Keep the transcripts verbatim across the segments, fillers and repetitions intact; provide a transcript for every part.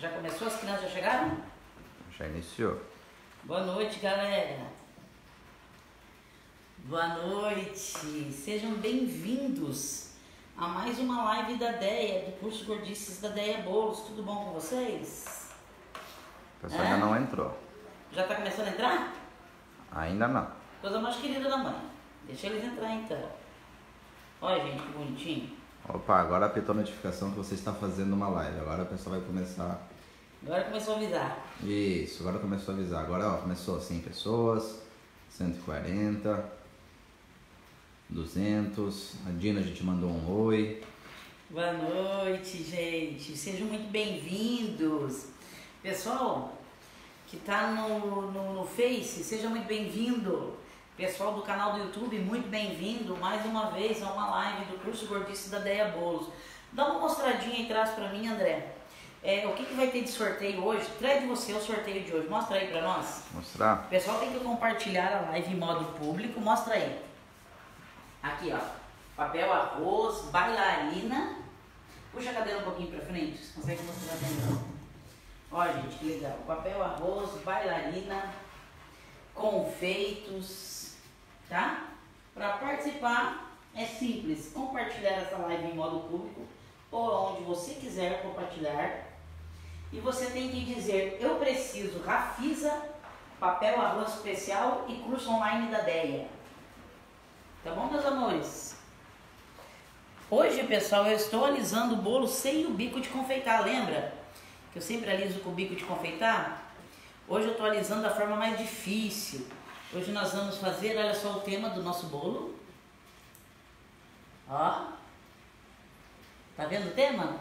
Já começou? As crianças já chegaram? Já iniciou. Boa noite, galera. Boa noite. Sejam bem-vindos a mais uma live da Deia, do curso Gordices da Deia Bolos. Tudo bom com vocês? O pessoal ainda não entrou. Já tá começando a entrar? Ainda não. Coisa mais querida da mãe. Deixa eles entrar então. Olha, gente, que bonitinho. Opa, agora apertou a notificação que você está fazendo uma live. Agora a pessoa vai começar. Agora começou a avisar. Isso, agora começou a avisar. Agora ó, começou cem pessoas, cento e quarenta, duzentos. A Dina, a gente mandou um oi. Boa noite, gente. Sejam muito bem-vindos. Pessoal que está no, no, no Face, seja muito bem-vindo. Pessoal do canal do YouTube, muito bem-vindo mais uma vez a uma live do curso Gordices da Deia Bolos. Dá uma mostradinha aí atrás pra mim, André. É, o que, que vai ter de sorteio hoje? Traz você o sorteio de hoje. Mostra aí pra nós. Mostrar. O pessoal tem que compartilhar a live em modo público. Mostra aí. Aqui, ó. Papel arroz, bailarina. Puxa a cadeira um pouquinho pra frente. Você consegue mostrar melhor. Ó, gente, que legal. Papel arroz, bailarina, confeitos. Tá? Para participar é simples, compartilhar essa live em modo público ou onde você quiser compartilhar. E você tem que dizer: eu preciso Rafisa, Papel Arroz Especial e curso online da Deia. Tá bom, meus amores? Hoje, pessoal, eu estou alisando o bolo sem o bico de confeitar. Lembra que eu sempre aliso com o bico de confeitar? Hoje eu estou alisando da forma mais difícil. Hoje nós vamos fazer, olha só o tema do nosso bolo. Ó. Tá vendo o tema?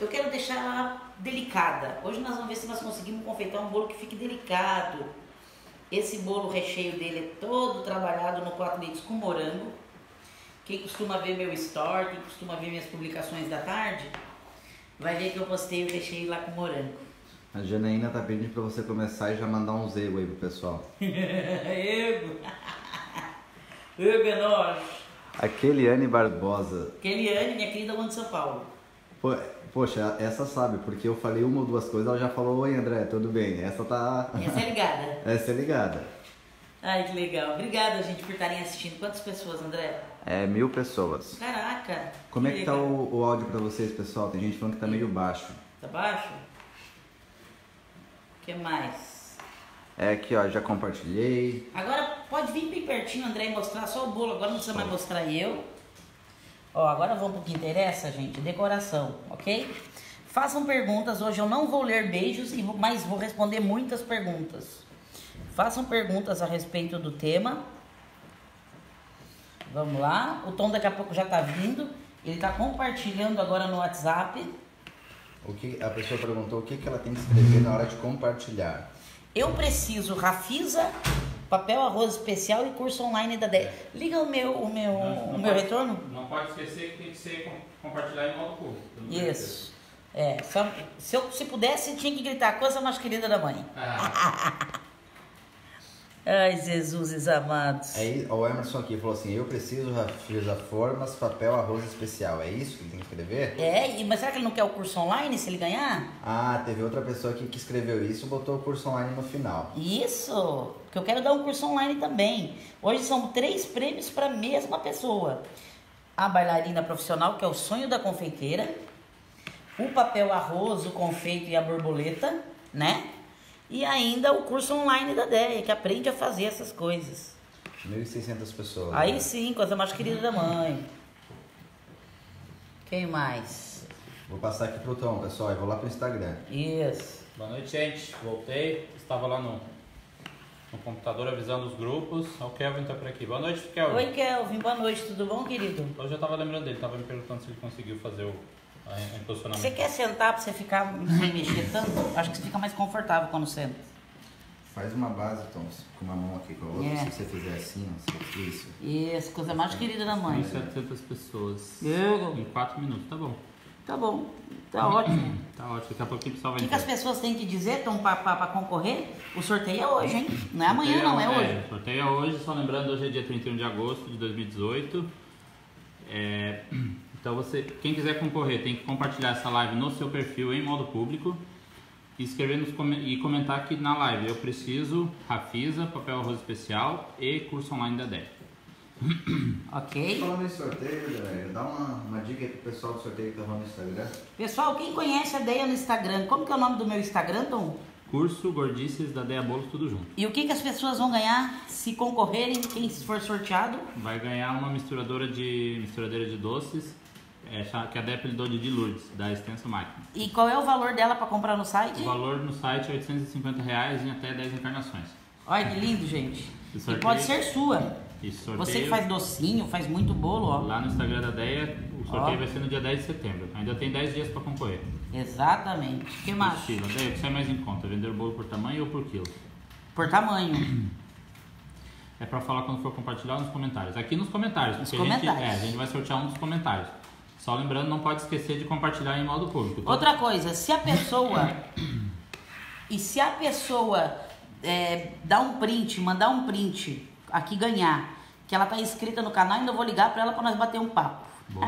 Eu quero deixar ela delicada. Hoje nós vamos ver se nós conseguimos confeitar um bolo que fique delicado. Esse bolo, o recheio dele é todo trabalhado no quatro leites com morango. Quem costuma ver meu store, quem costuma ver minhas publicações da tarde, vai ver que eu postei o recheio lá com morango. A Janaína tá pedindo pra você começar e já mandar uns ego aí pro pessoal. Ego! Ego é nós! A Keliane Barbosa. Keliane, minha querida mãe de São Paulo. Po, poxa, essa sabe, porque eu falei uma ou duas coisas, ela já falou: oi, André, tudo bem? Essa tá... Essa é ligada. Essa é ligada. Ai, que legal. Obrigada, gente, por estarem assistindo. Quantas pessoas, André? É, mil pessoas. Caraca! Como que é que legal. Tá o, o áudio pra vocês, pessoal? Tem gente falando que tá meio baixo. Tá baixo? O que mais? É aqui, ó, já compartilhei. Agora pode vir bem pertinho, André, e mostrar só o bolo. Agora não precisa mais mostrar eu. Ó, agora vamos pro que interessa, gente. Decoração, ok? Façam perguntas. Hoje eu não vou ler beijos, mas vou responder muitas perguntas. Façam perguntas a respeito do tema. Vamos lá. O Tom daqui a pouco já tá vindo. Ele tá compartilhando agora no WhatsApp. O que, a pessoa perguntou o que, que ela tem que escrever na hora de compartilhar. Eu preciso Rafisa, Papel Arroz Especial e curso online da Deia. Liga o meu, o meu, não, não o meu pode, retorno. Não pode esquecer que tem que ser compartilhar em modo público. Isso. É, só, se eu se pudesse, tinha que gritar: coisa mais querida da mãe. Ah. Ai, Jesus amados. Aí, o Emerson aqui falou assim: eu preciso Rafisaformas, Papel Arroz Especial. É isso que ele tem que escrever? É, mas será que ele não quer o curso online se ele ganhar? Ah, teve outra pessoa aqui que escreveu isso e botou o curso online no final. Isso, porque eu quero dar um curso online também. Hoje são três prêmios para a mesma pessoa: a bailarina profissional, que é o sonho da confeiteira, o papel arroz, o confeito e a borboleta, né? E ainda o curso online da Deia, que aprende a fazer essas coisas. mil e seiscentas pessoas. Aí, né? Sim, coisa mais querida da mãe. Quem mais? Vou passar aqui pro Tom, pessoal, e vou lá pro Instagram. Isso. Boa noite, gente. Voltei. Estava lá no, no computador avisando os grupos. O Kelvin tá por aqui. Boa noite, Kelvin. Oi, Kelvin. Boa noite. Tudo bom, querido? Eu já tava lembrando dele. Tava me perguntando se ele conseguiu fazer o... Você quer sentar para você ficar sem mexer tanto? Acho que você fica mais confortável quando senta. Faz uma base, Tom, com uma mão aqui com a outra. É. Se você fizer assim, ó, isso. Isso, coisa mais querida da mãe. mil e setecentas pessoas. Eu... Em quatro minutos, tá bom. Tá bom, tá ótimo. Tá ótimo, daqui a pouquinho o pessoal vai entrar. O que as pessoas têm que dizer, Tom, para concorrer? O sorteio é hoje, hein? Não é amanhã, é, não, é, é hoje. O sorteio é hoje, só lembrando, hoje é dia trinta e um de agosto de dois mil e dezoito. É... Então, você, quem quiser concorrer, tem que compartilhar essa live no seu perfil em modo público. e escrever nos com e comentar aqui na live. Eu preciso, Rafisa, Papel Arroz Especial e curso online da Deia. Ok. Falando em sorteio, Deia, dá uma, uma dica aí pro pessoal do sorteio que tá lá no Instagram. Pessoal, quem conhece a Deia no Instagram, como que é o nome do meu Instagram, Tom? Curso Gordices da Deia Bolos, tudo junto. E o que, que as pessoas vão ganhar se concorrerem, quem for sorteado? Vai ganhar uma misturadora de, misturadeira de doces, é, que a Deia apelidou de Lourdes, da Extensa Máquina. E qual é o valor dela para comprar no site? O valor no site é oitocentos e cinquenta reais em até dez encarnações. Olha que lindo, gente. E pode ser sua. Isso, sorteio. Você que faz docinho, faz muito bolo, ó. Lá no Instagram da Deia, o sorteio ó. vai ser no dia dez de setembro. Ainda tem dez dias para concorrer. Exatamente. O que mais? Estilo, Deia, o que sai mais em conta? Vender o bolo por tamanho ou por quilo? Por tamanho. É pra falar quando for compartilhar nos comentários. Aqui nos comentários. Nos comentários. A gente, é, a gente vai sortear um dos comentários. Só lembrando, não pode esquecer de compartilhar em modo público. Tá? Outra coisa, se a pessoa... e se a pessoa é, dar um print, mandar um print aqui ganhar, que ela tá inscrita no canal, ainda vou ligar pra ela pra nós bater um papo. Boa.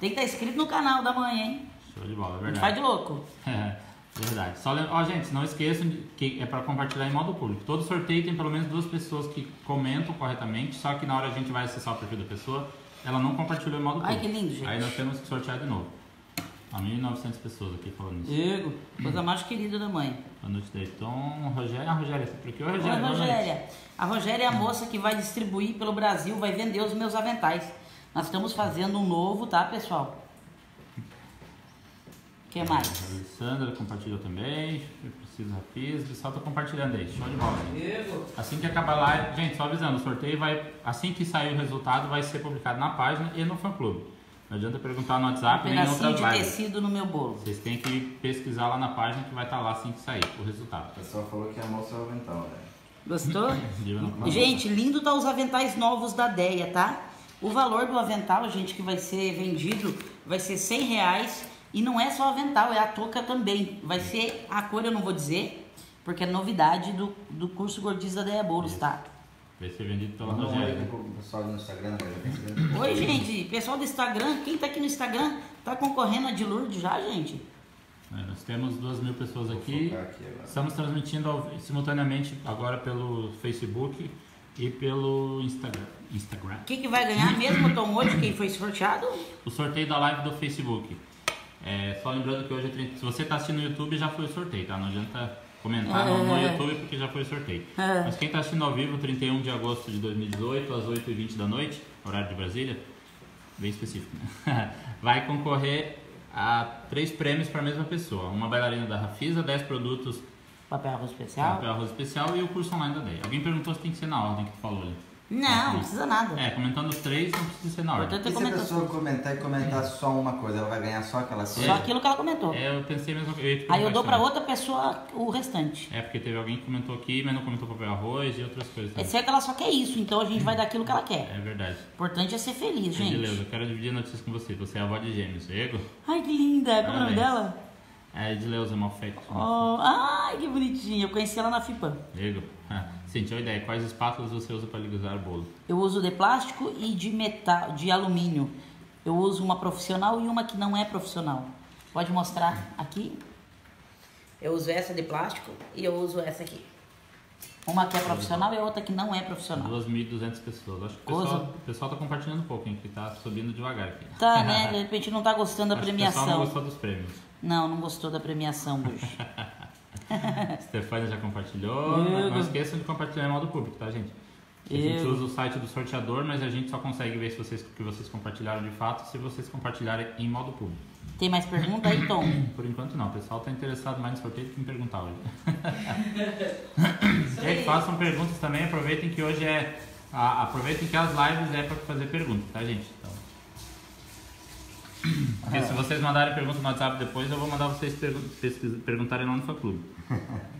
Tem que estar inscrito no canal da manhã, hein? Show de bola, é verdade. Faz de louco. É, verdade. Só lembra... Ó, gente, não esqueçam que é para compartilhar em modo público. Todo sorteio tem pelo menos duas pessoas que comentam corretamente, só que na hora a gente vai acessar o perfil da pessoa, ela não compartilhou em modo Ai, público. Ai, que lindo, gente. Aí nós temos que sortear de novo. Ó, mil e novecentas pessoas aqui falando isso. Diego, coisa mais querida da mãe. Boa noite, Deiton. Rogéria. Ah, Rogéria, por aqui. Oi, Rogéria. Oi, Rogéria. A Rogéria é a moça que vai distribuir pelo Brasil, vai vender os meus aventais. Nós estamos fazendo um novo, tá, pessoal? O que mais? A Alessandra compartilhou também. Eu preciso, Rafis. O pessoal tá compartilhando aí. Show de bola. Assim que acabar a live... Gente, só avisando. O sorteio vai... Assim que sair o resultado, vai ser publicado na página e no fã-clube. Não adianta perguntar no WhatsApp um nem em outras lives. Um pedacinho de tecido no meu bolo. Vocês têm que pesquisar lá na página que vai estar tá lá assim que sair o resultado. O pessoal falou que é a moça é o avental, né? Gostou? Gente, lindo tá os aventais novos da Deia, tá? O valor do avental, gente, que vai ser vendido vai ser cem reais. E não é só avental, é a touca também. Vai ser a cor, eu não vou dizer, porque é novidade do, do curso Gordices da Deia Bolos, tá? Vai ser vendido pela Rogéria. Pessoal do Instagram. Oi, gente. Pessoal do Instagram, quem tá aqui no Instagram tá concorrendo a de Lourdes já, gente? É, nós temos duas mil pessoas aqui. aqui Estamos transmitindo ao, simultaneamente agora pelo Facebook e pelo Instagram. Instagram. O que, que vai ganhar mesmo, Tom, hoje? Quem foi sorteado? O sorteio da live do Facebook. É, só lembrando que hoje é trinta. Se você está assistindo no YouTube, já foi o sorteio, tá? Não adianta comentar é, no, no YouTube porque já foi o sorteio. É. Mas quem está assistindo ao vivo, trinta e um de agosto de dois mil e dezoito, às oito e vinte da noite, horário de Brasília, bem específico, né? Vai concorrer a três prêmios para a mesma pessoa. Uma bailarina da Rafisa, dez produtos Papel Arroz Especial. Papel Arroz Especial e o curso online da Deia. Alguém perguntou se tem que ser na ordem que tu falou ali. Não, não precisa nada. É, comentando os três, não precisa ser na ordem. E se a pessoa comentar e comentar é. só uma coisa, ela vai ganhar só aquela coisa? Só aquilo que ela comentou. É, eu pensei mesmo. Eu Aí eu dou pra outra pessoa o restante. É, porque teve alguém que comentou aqui, mas não comentou papel arroz e outras coisas. Também. É certo que ela só quer isso, então a gente vai dar aquilo que ela quer. É verdade. O importante é ser feliz, gente. Beleza, eu quero dividir notícias com você. Você é a avó de gêmeos, Ego. Ai, que linda. Qual é o nome dela? É Edileuza Malfeito. Oh, ai, que bonitinha. Eu conheci ela na FIPAM. Ego. Gente, olha a ideia. Quais espátulas você usa para ligusar o bolo? Eu uso de plástico e de metal, de alumínio. Eu uso uma profissional e uma que não é profissional. Pode mostrar aqui. Eu uso essa de plástico e eu uso essa aqui. Uma que é profissional e outra que não é profissional. duas mil e duzentas pessoas. Acho que o pessoal, o pessoal tá compartilhando um pouco, hein? Que tá subindo devagar aqui. Tá, né? De repente não tá gostando da Acho premiação. O pessoal não gostou dos prêmios. Não, não gostou da premiação hoje. Stefania já compartilhou. Eu... Não esqueçam de compartilhar em modo público, tá, gente? A Eu... gente usa o site do sorteador, mas a gente só consegue ver se vocês, que vocês compartilharam de fato se vocês compartilharem em modo público. Tem mais pergunta aí, Tom? Por enquanto não. O pessoal está interessado mais no sorteio do que me perguntar hoje. Gente, façam perguntas também. Aproveitem que hoje é... A, aproveitem que as lives é para fazer perguntas, tá, gente? Então... Porque se vocês mandarem perguntas no WhatsApp depois, eu vou mandar vocês pergu perguntarem lá no fã-clube.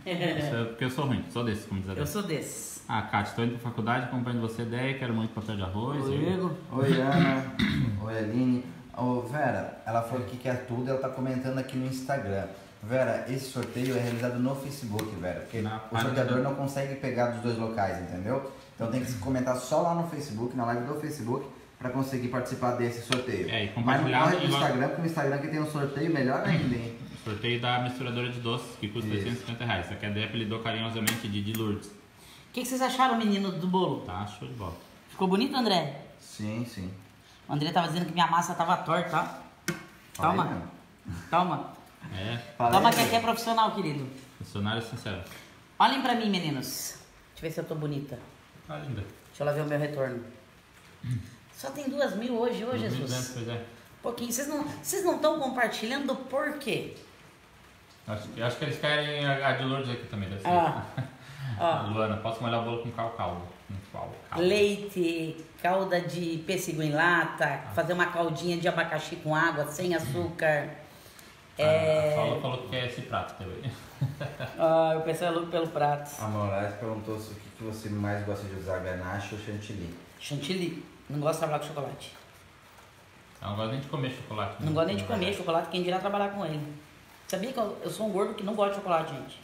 É porque eu sou ruim, sou desse, como diz a Deia. Eu sou desse. Ah, Cátia, estou indo para a faculdade, acompanho você, Deia, quero muito papel de arroz. Oi, Igor. Oi, Ana. Oi, Aline. Ô, Vera, ela falou que quer tudo, ela está comentando aqui no Instagram. Vera, esse sorteio é realizado no Facebook, Vera, porque na o sorteador do... não consegue pegar dos dois locais, entendeu? Então tem que se comentar só lá no Facebook, na live do Facebook, para conseguir participar desse sorteio. É, e compartilhar. Mas não corre no Instagram, porque no Instagram que tem um sorteio melhor ainda, hein? Sorteio da misturadora de doces, que custa seiscentos e cinquenta reais. Essa aqui a Dé apelidou carinhosamente de, de Lourdes. O que, que vocês acharam, menino, do bolo? Tá, show de bola. Ficou bonito, André? Sim, sim. O André tava dizendo que minha massa tava torta, ó. Toma. Falei, Toma. É. Falei, Toma que aqui é profissional, querido. Profissional sincero. Olhem pra mim, meninos. Deixa eu ver se eu tô bonita. Tá linda. Deixa eu lá ver o meu retorno. Hum. Só tem duas mil hoje, ô Jesus. Duas mil, pois é. Pouquinho. Vocês não vocês não estão compartilhando por quê? Acho, eu acho que eles querem a de Lourdes aqui também. Deve ser. Ah, ah. Luana, posso molhar o bolo com cal caldo? Cal -caldo. Leite, calda de pêssego em lata, ah. fazer uma caldinha de abacaxi com água, sem açúcar. Ah, é... A Paula falou que é esse prato também. Ah, eu pensei louco pelo prato. A Moraes perguntou se o que você mais gosta de usar, ganache ou chantilly. Chantilly. Não gosto de trabalhar com chocolate. Eu não gosto nem de comer chocolate. Não, não gosto nem de comer chocolate, quem dirá trabalhar com ele. Sabia que eu, eu sou um gordo que não gosta de chocolate, gente?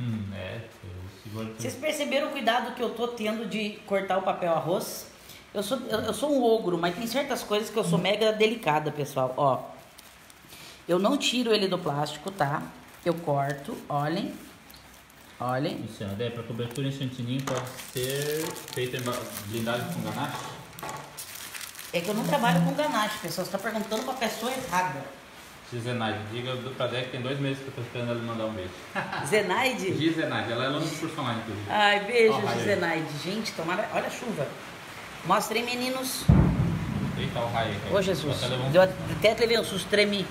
Hum, é, eu gordo... Vocês perceberam o cuidado que eu tô tendo de cortar o papel arroz? Eu sou, eu, eu sou um ogro, mas tem certas coisas que eu sou hum. mega delicada, pessoal. Ó, eu não tiro ele do plástico, tá? Eu corto, olhem. Olhem. Isso, André, pra cobertura em chantininho pode ser feita blindada com ganache? É que eu não trabalho com ganache, pessoal. Você tá perguntando pra pessoa errada. Gizenaide, diga do Pradé que tem dois meses que eu tô esperando ela mandar um beijo. Zenaide? Gizenaide, ela é aluna do curso online, inclusive. Ai, beijo, oh, Gizenaide. Gente, tomara... Olha a chuva. Mostrem, meninos. Eita, o raio. Ô, Jesus. Até um... Deu até levei um susto, tremi.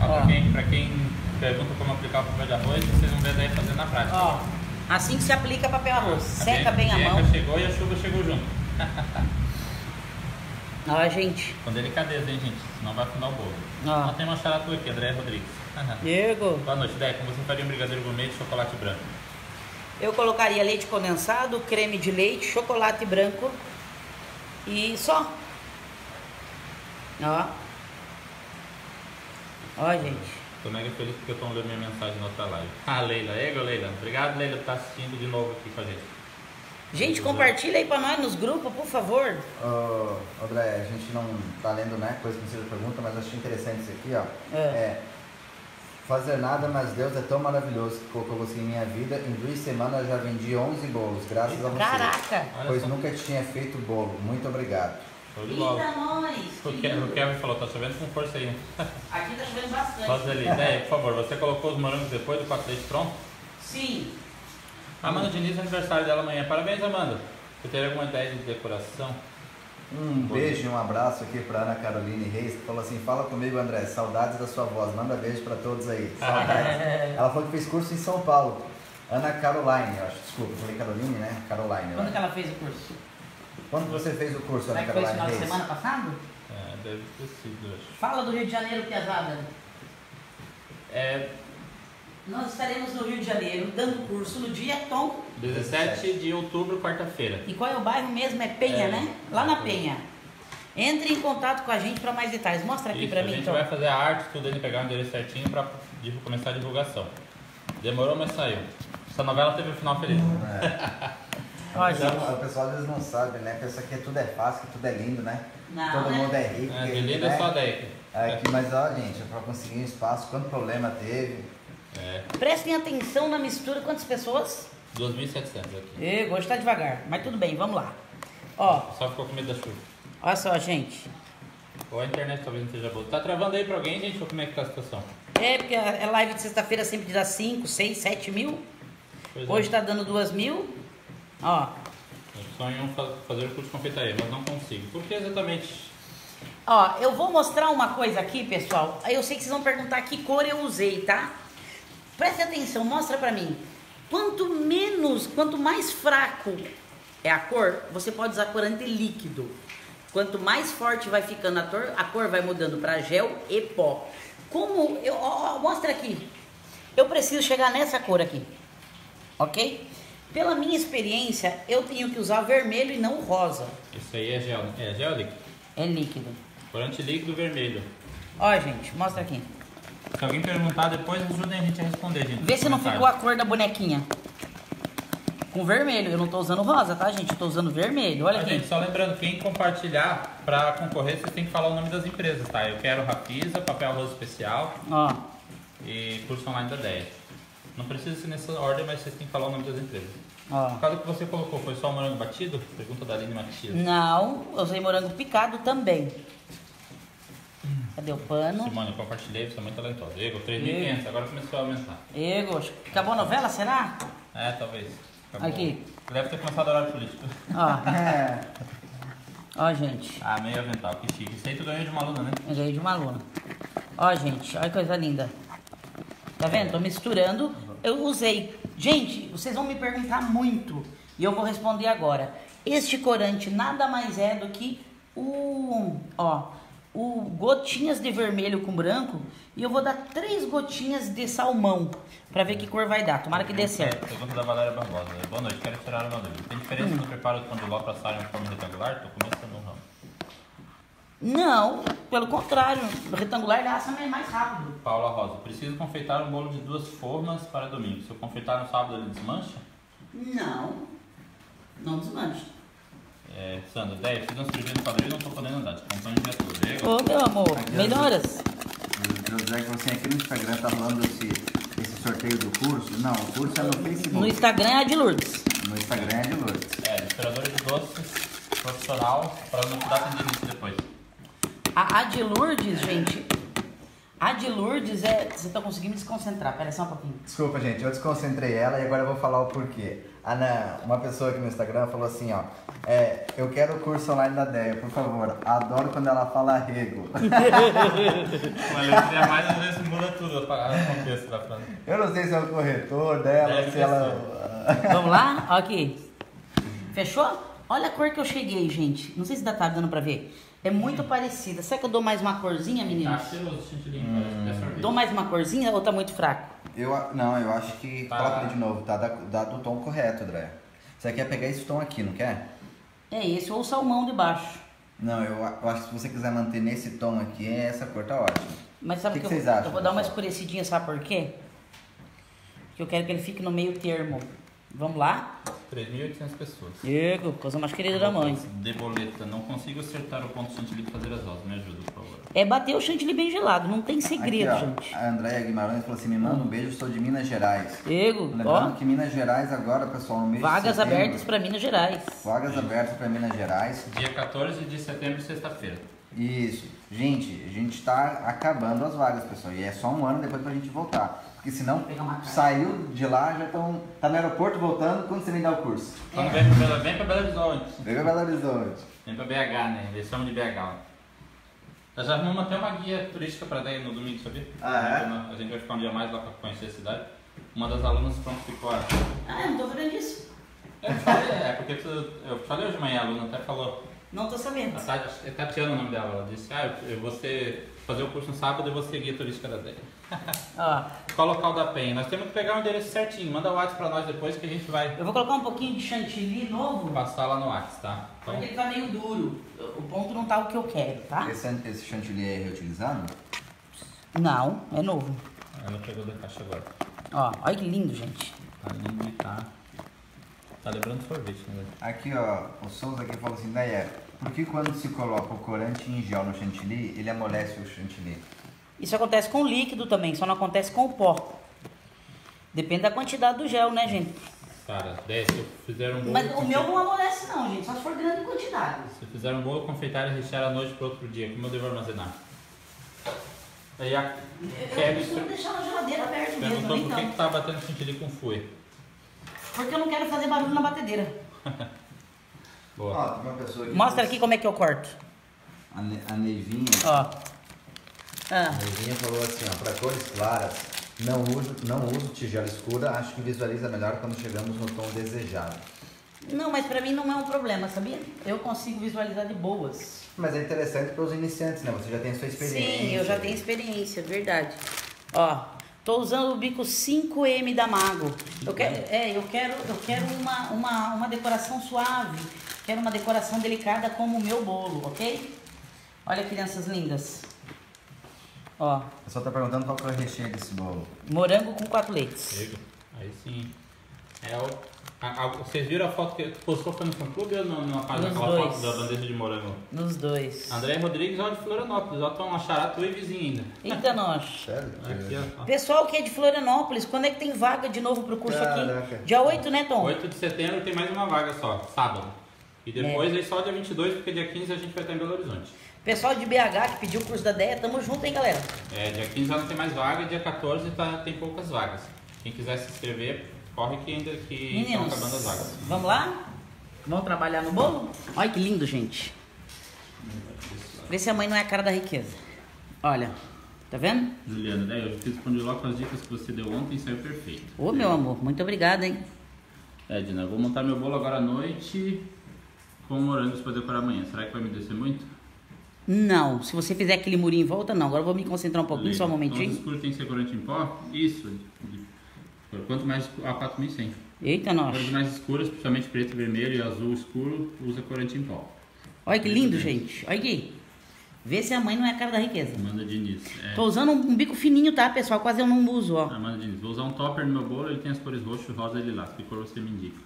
Ah, pra, quem, pra quem pergunta como aplicar o papel de arroz, vocês vão ver daí fazendo na prática. Ó, assim que se aplica papel arroz. Seca bem a mão. A chegou e a chuva chegou junto. Ó, gente. Com delicadeza, hein, gente? Senão vai afundar o bolo. Ó. Só tem uma charatu aqui, André Rodrigues. Diego. Boa noite, Dé. Como você faria um brigadeiro gourmet de chocolate branco? Eu colocaria leite condensado, creme de leite, chocolate branco e só. Ó. Ó, gente. Tô mega feliz porque eu tô lendo minha mensagem na outra live. Ah, Leila. Ego, Leila. Obrigado, Leila, por estar assistindo de novo aqui com a gente. Gente, compartilha aí pra nós nos grupos, por favor. Ô, oh, André, a gente não tá lendo, né, coisa que precisa de pergunta, mas achei interessante isso aqui, ó. É. é. Fazer nada, mas Deus é tão maravilhoso que colocou você em minha vida. Em duas semanas eu já vendi onze bolos, graças Eita, a você. Caraca! Pois nunca tinha feito bolo. Muito obrigado. Show de bola. Eita, nós! O Kevin falou, tá chovendo com força aí, né? Aqui tá chovendo bastante. Faz ali. Né, por favor, você colocou os morangos depois do pacote pronto? Sim. Amanda Diniz, aniversário dela amanhã. Parabéns, Amanda. Você teve alguma ideia de decoração? Um beijo e um abraço aqui para Ana Caroline Reis, que falou assim: fala comigo, André, saudades da sua voz. Manda beijo para todos aí. Saudades. Ela falou que fez curso em São Paulo. Ana Caroline, eu acho. Desculpa, eu falei Caroline, né? Caroline. Quando que ela fez o curso? Quando você fez o curso, Ana Caroline Reis? Foi no final de semana passado? É, deve ter sido, acho. Fala do Rio de Janeiro, pesada. É... Nós estaremos no Rio de Janeiro, dando curso no dia Tom. dezessete de outubro, quarta-feira. E qual é o bairro mesmo? É Penha, é, né? Lá na Penha. Entre em contato com a gente para mais detalhes. Mostra aqui para mim, Tom. A gente vai fazer a arte, tudo ele pegar o endereço certinho para começar a divulgação. Demorou, mas saiu. Essa novela teve um final feliz. É. Olha, o pessoal às vezes não sabe, né? Pensa que tudo é fácil, que tudo é lindo, né? Não, Todo né? mundo é rico. É, de lindo é só daí. Aqui, é. Mas ó, gente, para conseguir um espaço, quanto problema teve... É. Prestem atenção na mistura. Quantas pessoas? duas mil e setecentas aqui. Eu vou estar devagar, mas tudo bem, vamos lá. Ó. Só ficou com medo da chuva. Olha só, gente. Ou a internet talvez não esteja boa. Tá travando aí pra alguém, gente? Ou como é que tá a situação? É, porque a live de sexta-feira sempre dá cinco, seis, sete mil. Pois Hoje é. tá dando duas mil. Ó. Eu sonho fazer o curso de confeitaria, mas não consigo. Por que exatamente? Ó, eu vou mostrar uma coisa aqui, pessoal. Eu sei que vocês vão perguntar que cor eu usei, tá? Preste atenção, mostra pra mim. Quanto menos, quanto mais fraco é a cor, você pode usar corante líquido. Quanto mais forte vai ficando a cor, a cor vai mudando pra gel e pó. Como eu, ó, ó, mostra aqui. Eu preciso chegar nessa cor aqui, ok? Pela minha experiência, eu tenho que usar vermelho e não rosa. Isso aí é gel, é gel líquido? É líquido. Corante líquido vermelho. Ó, gente, mostra aqui. Se alguém perguntar depois, ajudem a gente a responder, gente. Vê se não ficou a cor da bonequinha. com vermelho. Eu não tô usando rosa, tá, gente? Eu tô usando vermelho. Olha aqui. Gente, só lembrando, quem compartilhar pra concorrer, vocês tem que falar o nome das empresas, tá? Eu quero Rafisa, Papel Arroz Especial, ó, e curso online da Deia. Não precisa ser nessa ordem, mas vocês tem que falar o nome das empresas. Ó. No caso que você colocou, foi só morango batido? Pergunta da Aline Matias. Não, eu usei morango picado também. Cadê o pano? Simone, eu compartilhei, você é muito talentosa. Ego, três mil e quinhentos, agora começou a aumentar. Ego, acabou a novela, será? É, talvez. Acabou. Aqui. Deve ter começado o horário político. Ó, é. Ó, gente. Ah, meio avental, que chique. Isso aí tu ganhou de uma aluna, né? Eu ganhei de uma aluna. Ó, gente, olha que coisa linda. Tá vendo? Tô misturando. Eu usei. Gente, vocês vão me perguntar muito. E eu vou responder agora. Este corante nada mais é do que o... Ó... O gotinhas de vermelho com branco. E eu vou dar três gotinhas de salmão pra ver que cor vai dar. Tomara que dê certo. Pergunta da Valéria Barbosa. Boa noite, quero tirar uma dúvida. Tem diferença hum. no preparo do panduló pra assar em forma retangular? Tô começando no ramo. Não, pelo contrário. O retangular assa mais rápido. Paula Rosa, preciso confeitar um bolo de duas formas para domingo. Se eu confeitar no sábado, ele desmancha? Não, não desmancha. É, Sandra, Deia, fiz uma cirurgia no quadril e não tô podendo andar. Te acompanho o dia todo. Ô, meu amor, aqui, melhoras. O José falou assim, aqui no Instagram tá falando esse, esse sorteio do curso. Não, o curso é no Facebook. No Instagram é de Lourdes. No Instagram é de Lourdes. É, misturadora de doces, profissional, pra não dar tendinite depois. A, a de Lourdes, gente... A de Lourdes é... Você tá conseguindo me desconcentrar, pera só um pouquinho. Desculpa, gente, eu desconcentrei ela e agora eu vou falar o porquê. Ana, uma pessoa aqui no Instagram falou assim, ó... É, eu quero o curso online da Deia, por favor. Adoro quando ela fala rego. Mas mais às vezes muda tudo, eu não sei se é o corretor dela, se ela... Vamos lá? Aqui. Fechou? Olha a cor que eu cheguei, gente. Não sei se dá tá dando pra ver. É muito hum. parecida. Será que eu dou mais uma corzinha, menino? Tá cheiroso, hum. Dou mais uma corzinha ou tá muito fraco? Eu, não, eu acho que... Tá. Coloca ele de novo, tá? Dá, dá do tom correto, André. Você quer pegar esse tom aqui, não quer? É esse, ou o salmão de baixo. Não, eu, eu acho que se você quiser manter nesse tom aqui, essa cor tá ótima. Mas sabe o que, que, que vocês eu, acham? Eu vou dar uma escurecidinha, sabe por quê? Porque eu quero que ele fique no meio termo. Vamos lá? três mil e oitocentas pessoas. Diego, coisa mais querida da mãe. De boleta, não consigo acertar o ponto do chantilly e fazer as rosas. Me ajuda, por favor. É bater o chantilly bem gelado, não tem segredo, aqui, ó, gente. A Andréia Guimarães falou assim, me manda um beijo, sou de Minas Gerais. Diego, lembrando ó, que Minas Gerais agora, pessoal, no mês vagas de setembro, abertas para Minas Gerais. Vagas Sim. abertas para Minas Gerais. Dia quatorze de setembro, sexta-feira. Isso. Gente, a gente tá acabando as vagas, pessoal. E é só um ano depois pra gente voltar. Porque senão saiu de lá, já estão. Tá no aeroporto voltando, quando você vem dar o curso? Quando é. vem, pra, vem pra Belo Horizonte. Vem pra Belo Horizonte. Vem pra B H, né? Eles chamam de B H. Nós já arrumamos até uma guia turística pra Deia no domingo, sabia? Ah, é? A gente vai ficar um dia mais lá pra conhecer a cidade. Uma das alunas pronto ficou. Ah, eu não tô vendo isso. Eu falei, é porque tu, eu falei hoje de manhã, a aluna até falou. Não tô sabendo. É Tatiana o nome dela, ela disse, ah, eu vou ser, fazer o curso no sábado e vou ser guia turística da Deia. Ah. Qual o local da Penha? Nós temos que pegar o endereço certinho, manda o WhatsApp pra nós depois que a gente vai... Eu vou colocar um pouquinho de chantilly novo. Passar lá no WhatsApp, tá? Então... Porque ele tá meio duro, o ponto não tá o que eu quero, tá? Esse, esse chantilly é reutilizado? Não, é novo. Ela pegou da caixa agora. Ó, olha que lindo, gente. Tá lindo e tá... Tá lembrando sorvete, né? Aqui, ó, o Souza aqui falou assim, Deia, por que quando se coloca o corante em gel no chantilly, ele amolece o chantilly? Isso acontece com o líquido também, só não acontece com o pó. Depende da quantidade do gel, né, gente? Cara, Deia, se eu fizer um bolo... Mas o meu não amolece não, gente, só se for grande quantidade. Se eu fizer um bolo, confeitar e rechear à noite para outro dia, como eu devo armazenar? Aí a... Eu costumo deixar na geladeira aberta mesmo, então. Por que que tá batendo chantilly com fui? Porque eu não quero fazer barulho na batedeira. Boa. Ó, tem uma pessoa aqui. Mostra aqui como é que eu corto. A, ne a Neivinha. Ó. Ah. A Neivinha falou assim, ó, para cores claras, não uso, não uso tigela escura, acho que visualiza melhor quando chegamos no tom desejado. Não, mas para mim não é um problema, sabia? Eu consigo visualizar de boas. Mas é interessante para os iniciantes, né? Você já tem a sua experiência. Sim, eu já tenho experiência, verdade. Ó. Tô usando o bico cinco M da Mago. Eu quero, é, eu quero, eu quero uma, uma, uma decoração suave. Quero uma decoração delicada como o meu bolo, ok? Olha, crianças lindas. Ó. O pessoal tá perguntando qual que é o recheio desse bolo. Morango com quatro leites. Aí sim. É o... A, a, vocês viram a foto que postou, foi no fã-clube ou no, na página, aquela foto da bandeja de morango? Nos dois. André Rodrigues, ó, de Florianópolis, ó, estão a charata e vizinha ainda. Eita, nós. Aqui, ó. Pessoal que é de Florianópolis, quando é que tem vaga de novo pro curso? Caraca. Aqui? dia oito, né, Tom? oito de setembro tem mais uma vaga só, sábado. E depois é só dia vinte e dois, porque dia quinze a gente vai estar em Belo Horizonte. Pessoal de B H que pediu o curso da Deia, tamo junto, hein, galera? É, dia quinze já não tem mais vaga, dia quatorze tá, tem poucas vagas. Quem quiser se inscrever... Corre que ainda que meninos, estão acabando as águas. Vamos lá? Vamos trabalhar no bolo? Olha que lindo, gente. Vê se a mãe não é a cara da riqueza. Olha, tá vendo? Juliana, né? Eu fiz pão de ló com as dicas que você deu ontem e saiu perfeito. Ô, oh, meu amor, muito obrigada, hein? É, Dina, eu vou montar meu bolo agora à noite com morangos para decorar amanhã. Será que vai me descer muito? Não, se você fizer aquele murinho em volta, não. Agora eu vou me concentrar um pouquinho, Leite. Só um momentinho. Tons escuros tem securante em pó? Isso, por quanto mais a quatro mil e cem. Eita, nós. Cores mais escuras, principalmente preto, vermelho e azul escuro, usa corante em pó. Olha que lindo, é, gente. Olha aqui. Vê se a mãe não é a cara da riqueza. Amanda Diniz. É... Tô usando um, um bico fininho, tá, pessoal? Quase eu não uso, ó. Amanda Diniz. Vou usar um topper no meu bolo, ele tem as cores roxo, rosa e lilás. Que cor você me indica?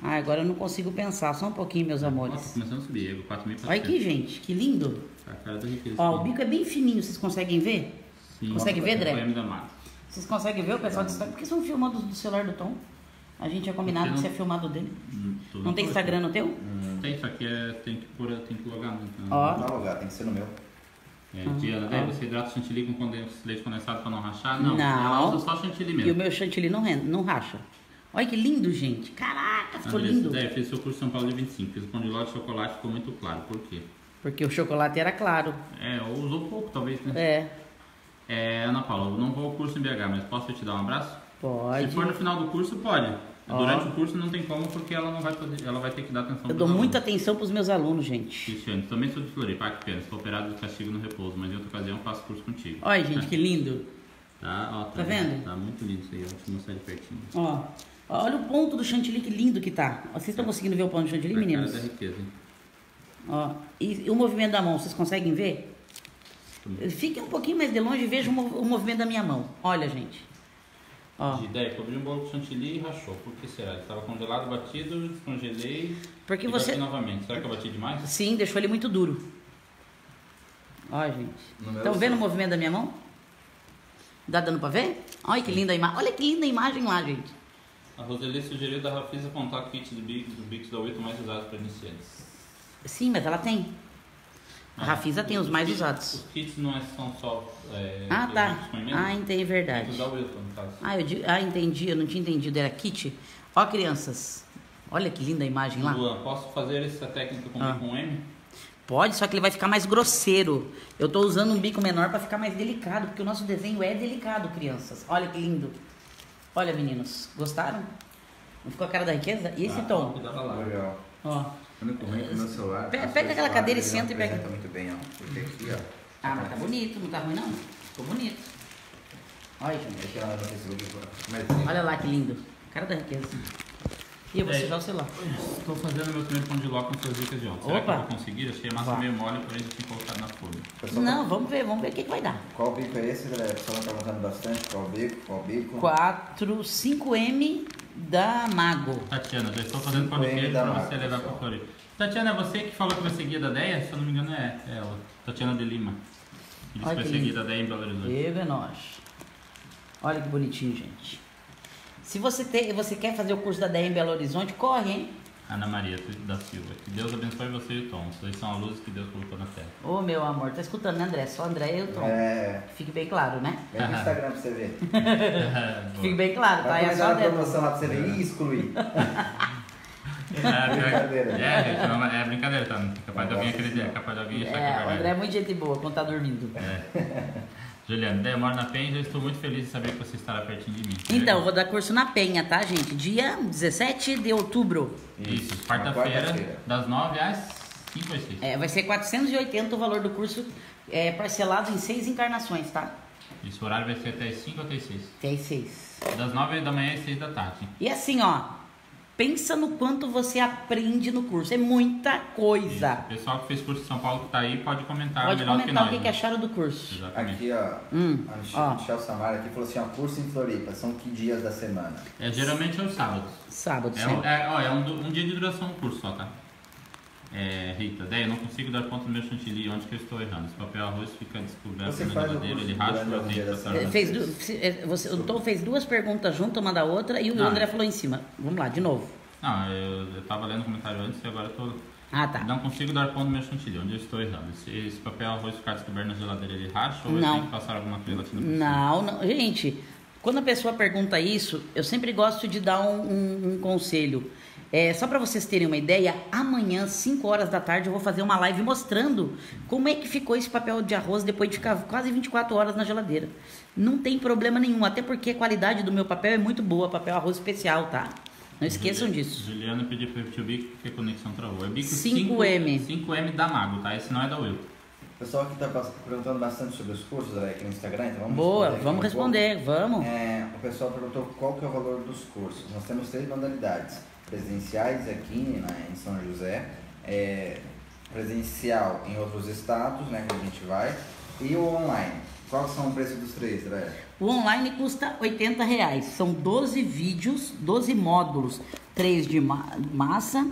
Ah, agora eu não consigo pensar. Só um pouquinho, meus amores. Nossa, começando a subir. quatro mil. Olha aqui, gente. Que lindo. A cara da riqueza. Ó, o bico é bem fininho. Vocês conseguem ver? Sim. Consegue ver, Dré? Vocês conseguem ver o pessoal de Instagram? Por que vocês não filmam do celular do Tom? A gente é combinado que você é filmado dele. Não, não tem Instagram no teu? Não tem, só que é, tem, que pôr, tem que logar. Ó. Não logar, tem que ser no meu. É, ah, Diana, ah. Você hidrata o chantilly com leite condensado para não rachar? Não, não. Ela usa só chantilly mesmo. E o meu chantilly não, não racha. Olha que lindo, gente. Caraca, ficou lindo. Eu fiz seu curso em São Paulo de vinte e cinco. Fiz o pão de ló de chocolate, ficou muito claro. Por quê? Porque o chocolate era claro. É, ou usou pouco, talvez, né? É. É, Ana Paula, eu não vou ao curso em B H, mas posso te dar um abraço? Pode. Se for no final do curso, pode. Ó. Durante o curso não tem como, porque ela não vai poder, ela vai ter que dar atenção. Eu dou muita atenção para os meus alunos, gente. Cristiane, também sou de Floripa, que pena, sou operado de castigo no repouso, mas em outra ocasião faço curso contigo. Olha, gente, que lindo. Tá, ó, tá, tá vendo? Tá muito lindo isso aí, eu vou te mostrar de pertinho. Ó, olha o ponto do chantilly, que lindo que tá. Vocês estão conseguindo ver o ponto do chantilly, pra meninos? Cara da riqueza, hein? Ó, e o movimento da mão, vocês conseguem ver? Fique um pouquinho mais de longe e veja o movimento da minha mão. Olha, gente. Ó. De ideia, cobri um bolo de chantilly e rachou. Por que será? Ele estava congelado, batido, descongelei. Porque e você... bati novamente. Será que eu bati demais? Sim, deixou ele muito duro. Ó, gente. Estão vendo o movimento da minha mão? Dá dando pra ver? Olha que linda a imagem. Olha que linda a imagem lá, gente. A Roseli sugeriu da Rafisa apontar kits do Bix da oito mais usados para iniciantes. Sim, mas ela tem. A Rafisa tem os, os mais kits, usados. Os kits não são só... É, ah, tá. Ah, entendi, é verdade. Da Wilton, no caso. Ah, eu, ah, entendi. Eu não tinha entendido. Era kit. Ó, crianças. Olha que linda a imagem lá. Luan, posso fazer essa técnica com ah. um M? Pode, só que ele vai ficar mais grosseiro. Eu tô usando um bico menor para ficar mais delicado, porque o nosso desenho é delicado, crianças. Olha que lindo. Olha, meninos. Gostaram? Não ficou a cara da riqueza? E esse ah, tom? Legal. Ó. Meu celular, pega pega aquela cadeira e senta e pega. Muito bem, ó. Porque aqui, ó. Ah, mas tá bonito, não tá ruim não? Ficou bonito. Olha, gente. Olha lá que lindo. Cara da riqueza. E eu vou sujar o celular. Estou fazendo meu primeiro pão de ló com suas dicas de ontem. Será que eu vou conseguir? Achei a massa meio mole, porém eu tinha colocado na folha. Não, vamos ver, vamos ver o que vai dar. Qual bico é esse, galera? O pessoal tá perguntando bastante. Qual bico? Qual bico? quatro, cinco M. Da Mago. Tatiana, já estou fazendo pão de queijo para você levar para o Floripa. Tatiana, é você que falou que vai ser guia da Deia? Se eu não me engano é ela. Tatiana de Lima. Ele vai ser guia da Deia em Belo Horizonte. Eba, nós. Olha que bonitinho, gente. Se você, ter, você quer fazer o curso da Deia em Belo Horizonte, corre, hein? Ana Maria da Silva. Que Deus abençoe você e o Tom. Vocês são a luz que Deus colocou na terra. Ô, meu amor. Tá escutando, né, André? Só André e o Tom. É. Fique bem claro, né? Vem no Instagram pra você ver. Fique bem claro, tá? Vai começar a promoção lá pra você ver e excluir. É brincadeira. É, é brincadeira, tá? É capaz de alguém acreditar. É capaz de alguém achar que é verdade. O André é muito gente boa quando tá dormindo. É. Juliana, eu moro na Penha e eu estou muito feliz de saber que você estará pertinho de mim. Então, eu vou dar curso na Penha, tá, gente? Dia dezessete de outubro. Isso, quarta-feira, das nove às cinco às seis. É, vai ser quatrocentos e oitenta o valor do curso, é, parcelado em seis encarnações, tá? Isso, o horário vai ser até as cinco ou até as seis? Até as seis. Das nove da manhã às seis da tarde. E assim, ó, Pensa no quanto você aprende no curso. É muita coisa. O pessoal que fez curso em São Paulo que está aí pode comentar pode melhor comentar que nós. Pode comentar o que, né? que acharam do curso. Exatamente. Aqui, ó, hum, a Michel Samara aqui falou assim, ó, curso em Floripa, são que dias da semana? É, geralmente é os sábados. Sábado, sim. É, é, ó, é um, um dia de duração do curso só, tá? É, Rita, daí eu não consigo dar conta do meu chantilly, onde que eu estou errando? Esse papel arroz fica descoberto na geladeira, ele racha o dente. Você, o Tom fez duas perguntas juntas, uma da outra, e o ah, André falou em cima. Vamos lá, de novo. Não, eu estava lendo o comentário antes e agora eu estou... Ah, tá. Não consigo dar conta do meu chantilly, onde eu estou errando? Esse, esse papel arroz ficar descoberto na geladeira, ele racha ou eu tenho que passar alguma gelatina? Não, não, gente, quando a pessoa pergunta isso, eu sempre gosto de dar um, um, um conselho. É, só para vocês terem uma ideia, amanhã, cinco horas da tarde, eu vou fazer uma live mostrando como é que ficou esse papel de arroz depois de ficar quase vinte e quatro horas na geladeira. Não tem problema nenhum, até porque a qualidade do meu papel é muito boa, papel arroz especial, tá? Não esqueçam Juliana, disso. Juliana pediu para repetir o bico porque a conexão travou. É bico cinco M. cinco M da Mago, tá? Esse não é da Wilton. O pessoal que está perguntando bastante sobre os cursos aqui no Instagram, então vamos Boa, responder. Boa, vamos responder, um vamos. É, o pessoal perguntou qual que é o valor dos cursos. Nós temos três modalidades. Presenciais aqui, né, em São José, é, presencial em outros estados, né, que a gente vai, e o online. Qual são o preço dos três, velho? O online custa oitenta reais. São doze vídeos, doze módulos, três de ma massa,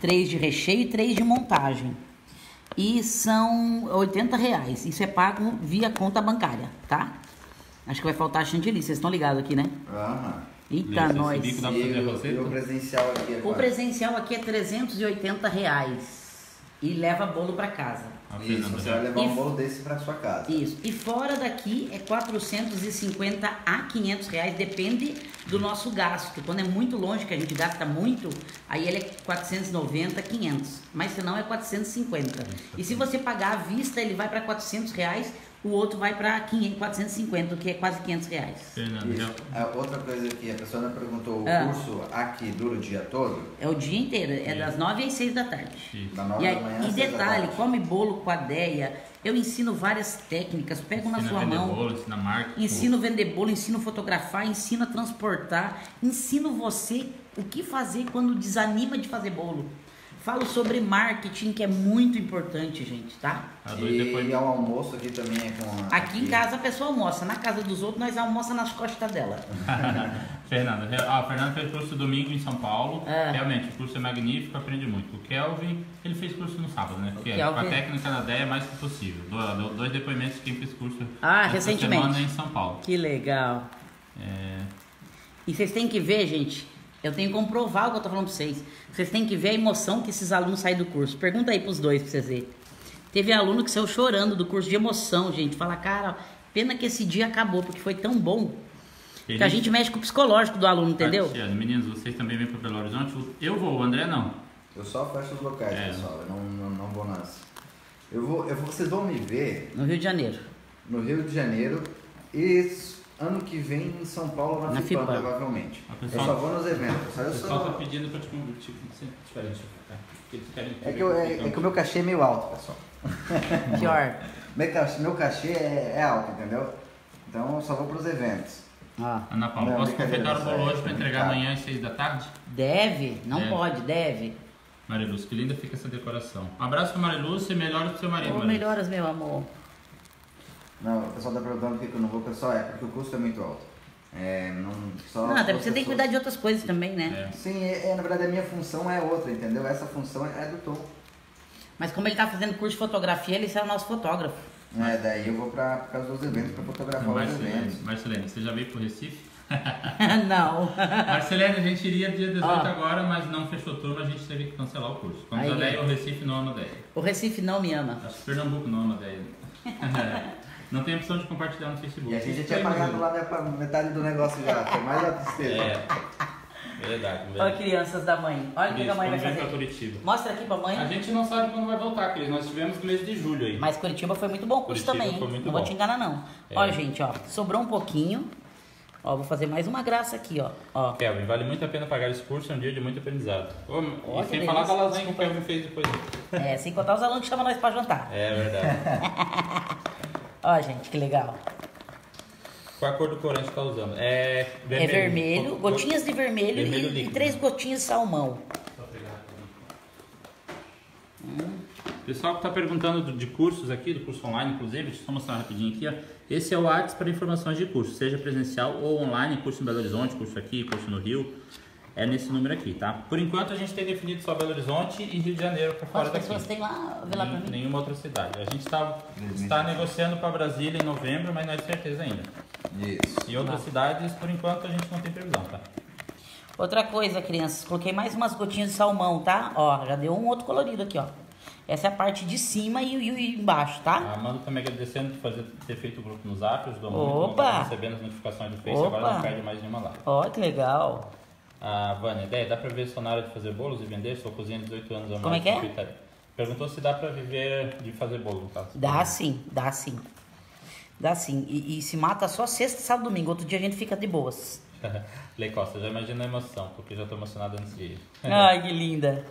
três de recheio e três de montagem. E são oitenta reais. Isso é pago via conta bancária, tá? Acho que vai faltar chantilly, vocês estão ligados aqui, né? Aham. Eita, nós. E o, o presencial aqui é O presencial aqui é trezentos e oitenta reais. E leva bolo pra casa. Isso, você vai levar e, um bolo desse pra sua casa. Isso. E fora daqui é quatrocentos e cinquenta a quinhentos reais. Depende do nosso gasto. Quando é muito longe, que a gente gasta muito, aí ele é quatrocentos e noventa, quinhentos. Mas se não, é quatrocentos e cinquenta. E se você pagar à vista, ele vai pra quatrocentos reais. O outro vai para quatrocentos e cinquenta, que é quase quinhentos reais. Isso. Outra coisa aqui, a pessoa não perguntou, o ah. curso aqui dura o dia todo? É o dia inteiro, é Sim. das nove às seis da tarde. Sim. Da nove e, da manhã, e detalhe, come bolo com a Deia, eu ensino várias técnicas, pego ensina na sua mão, bolo, ensina marca, ensino a vender bolo, ensino a fotografar, ensino a transportar, ensino você o que fazer quando desanima de fazer bolo. Falo sobre marketing, que é muito importante, gente, tá? E depois... ao almoço aqui também é com... Aqui, aqui em casa a pessoa almoça, na casa dos outros nós almoça nas costas dela. Fernanda, ah, Fernanda fez curso domingo em São Paulo, é. realmente o curso é magnífico, aprende muito. O Kelvin, ele fez curso no sábado, né? Porque Kelvin... com a técnica da Deia é mais que possível. Do, do, dois depoimentos de quem fez curso ah, recentemente. Semana em São Paulo. Que legal. É... E vocês têm que ver, gente... Eu tenho que comprovar o que eu estou falando para vocês. Vocês têm que ver a emoção que esses alunos saem do curso. Pergunta aí para os dois para vocês verem. Teve aluno que saiu chorando do curso de emoção, gente. Fala, cara, pena que esse dia acabou, porque foi tão bom. Feliz. Que a gente mexe com o psicológico do aluno, entendeu? Meninos, vocês também vêm para Belo Horizonte? Eu vou, o André não. Eu só fecho os locais, é. pessoal. Eu não, não, não vou nas... Eu vou, eu vou, vocês vão me ver... No Rio de Janeiro. No Rio de Janeiro. Isso. Ano que vem em São Paulo, na, na FIPAM, FIPAM, provavelmente. Pessoa, eu só vou nos eventos. Eu só está pedindo para te convertir. É que, eu, é, é que o meu cachê é meio alto, pessoal. Pior. meu, cachê, meu cachê é, é alto, entendeu? Então eu só vou para os eventos. Ah. Ana Paula, não, posso confeitar o bolo hoje para entregar amanhã às seis da tarde? Deve, não deve. pode, deve. Mariluz, que linda fica essa decoração. Um abraço para Mariluz e melhoras para o seu marido. Oh, melhoras, meu amor. Não, o pessoal tá perguntando por que eu não vou, pessoal, é porque o custo é muito alto. É, não, só não, até porque você tem que cuidar de outras coisas também, né? É. Sim, é, é, na verdade a minha função é outra, entendeu? Essa função é do Tom. Mas como ele tá fazendo curso de fotografia, ele será o nosso fotógrafo. É, daí eu vou para por causa dos eventos, para fotografar os eventos. Marcelene, você já veio pro Recife? Não. Marcelene, a gente iria dia dezoito oh. agora, mas não fechou turma, a gente teve que cancelar o curso. Quando a Deia, o Recife não ama a Deia. O Recife não me ama. Acho que Pernambuco não ama a Deia. Não tem opção de compartilhar no Facebook. E a gente já tinha pagado lá metade do negócio já. Foi mais a tristeza. É. Verdade. verdade. Olha, crianças da mãe. Olha o que a mãe vai fazer. Curitiba. Mostra aqui pra mãe. A gente não sabe quando vai voltar, Cris. Nós tivemos no mês de julho aí. Mas Curitiba foi muito bom o curso também, hein? Não vou te enganar, não. É. Olha, gente, ó. Sobrou um pouquinho. Ó, vou fazer mais uma graça aqui, ó. ó. Kelvin, vale muito a pena pagar esse curso, é um dia de muito aprendizado. Ô, e sem falar da lasanha que o Kelvin fez depois. É, sem contar os alunos que chamam nós pra jantar. É verdade. Ó, gente, que legal. Qual a cor do corante que está usando? É vermelho, é vermelho gotinhas de vermelho, vermelho e, e três gotinhas de salmão. Hum. Pessoal que está perguntando de cursos aqui, do curso online, inclusive, deixa eu só mostrar rapidinho aqui. Ó. Esse é o WhatsApp para informações de curso, seja presencial ou online, curso em Belo Horizonte, curso aqui, curso no Rio. É nesse número aqui, tá? Por enquanto a gente tem definido só Belo Horizonte e Rio de Janeiro para fora daqui. As pessoas têm lá, vê lá pra mim. Nenhuma outra cidade. A gente tá, está negociando para Brasília em novembro, mas não é de certeza ainda. Isso. E outras cidades, por enquanto, a gente não tem previsão, tá? Outra coisa, crianças, coloquei mais umas gotinhas de salmão, tá? Ó, já deu um outro colorido aqui, ó. Essa é a parte de cima e, e, e embaixo, tá? A Amanda também agradecendo por fazer, ter feito o grupo no Zap, ajudou muito, tá recebendo as notificações do Face, Opa. agora não perde mais nenhuma lá. Ó, que legal. A Vânia, ideia, dá pra viver só na área de fazer bolos e vender? Sou cozinha de dezoito anos a mais. Como é que é? Perguntou se dá pra viver de fazer bolo, no caso. Dá sim, dá sim. Dá sim. E, e se mata só sexta, sábado, domingo. Outro dia a gente fica de boas. Lei Costa, já imagina a emoção, porque já tô emocionada antes de ir. Ai, que linda.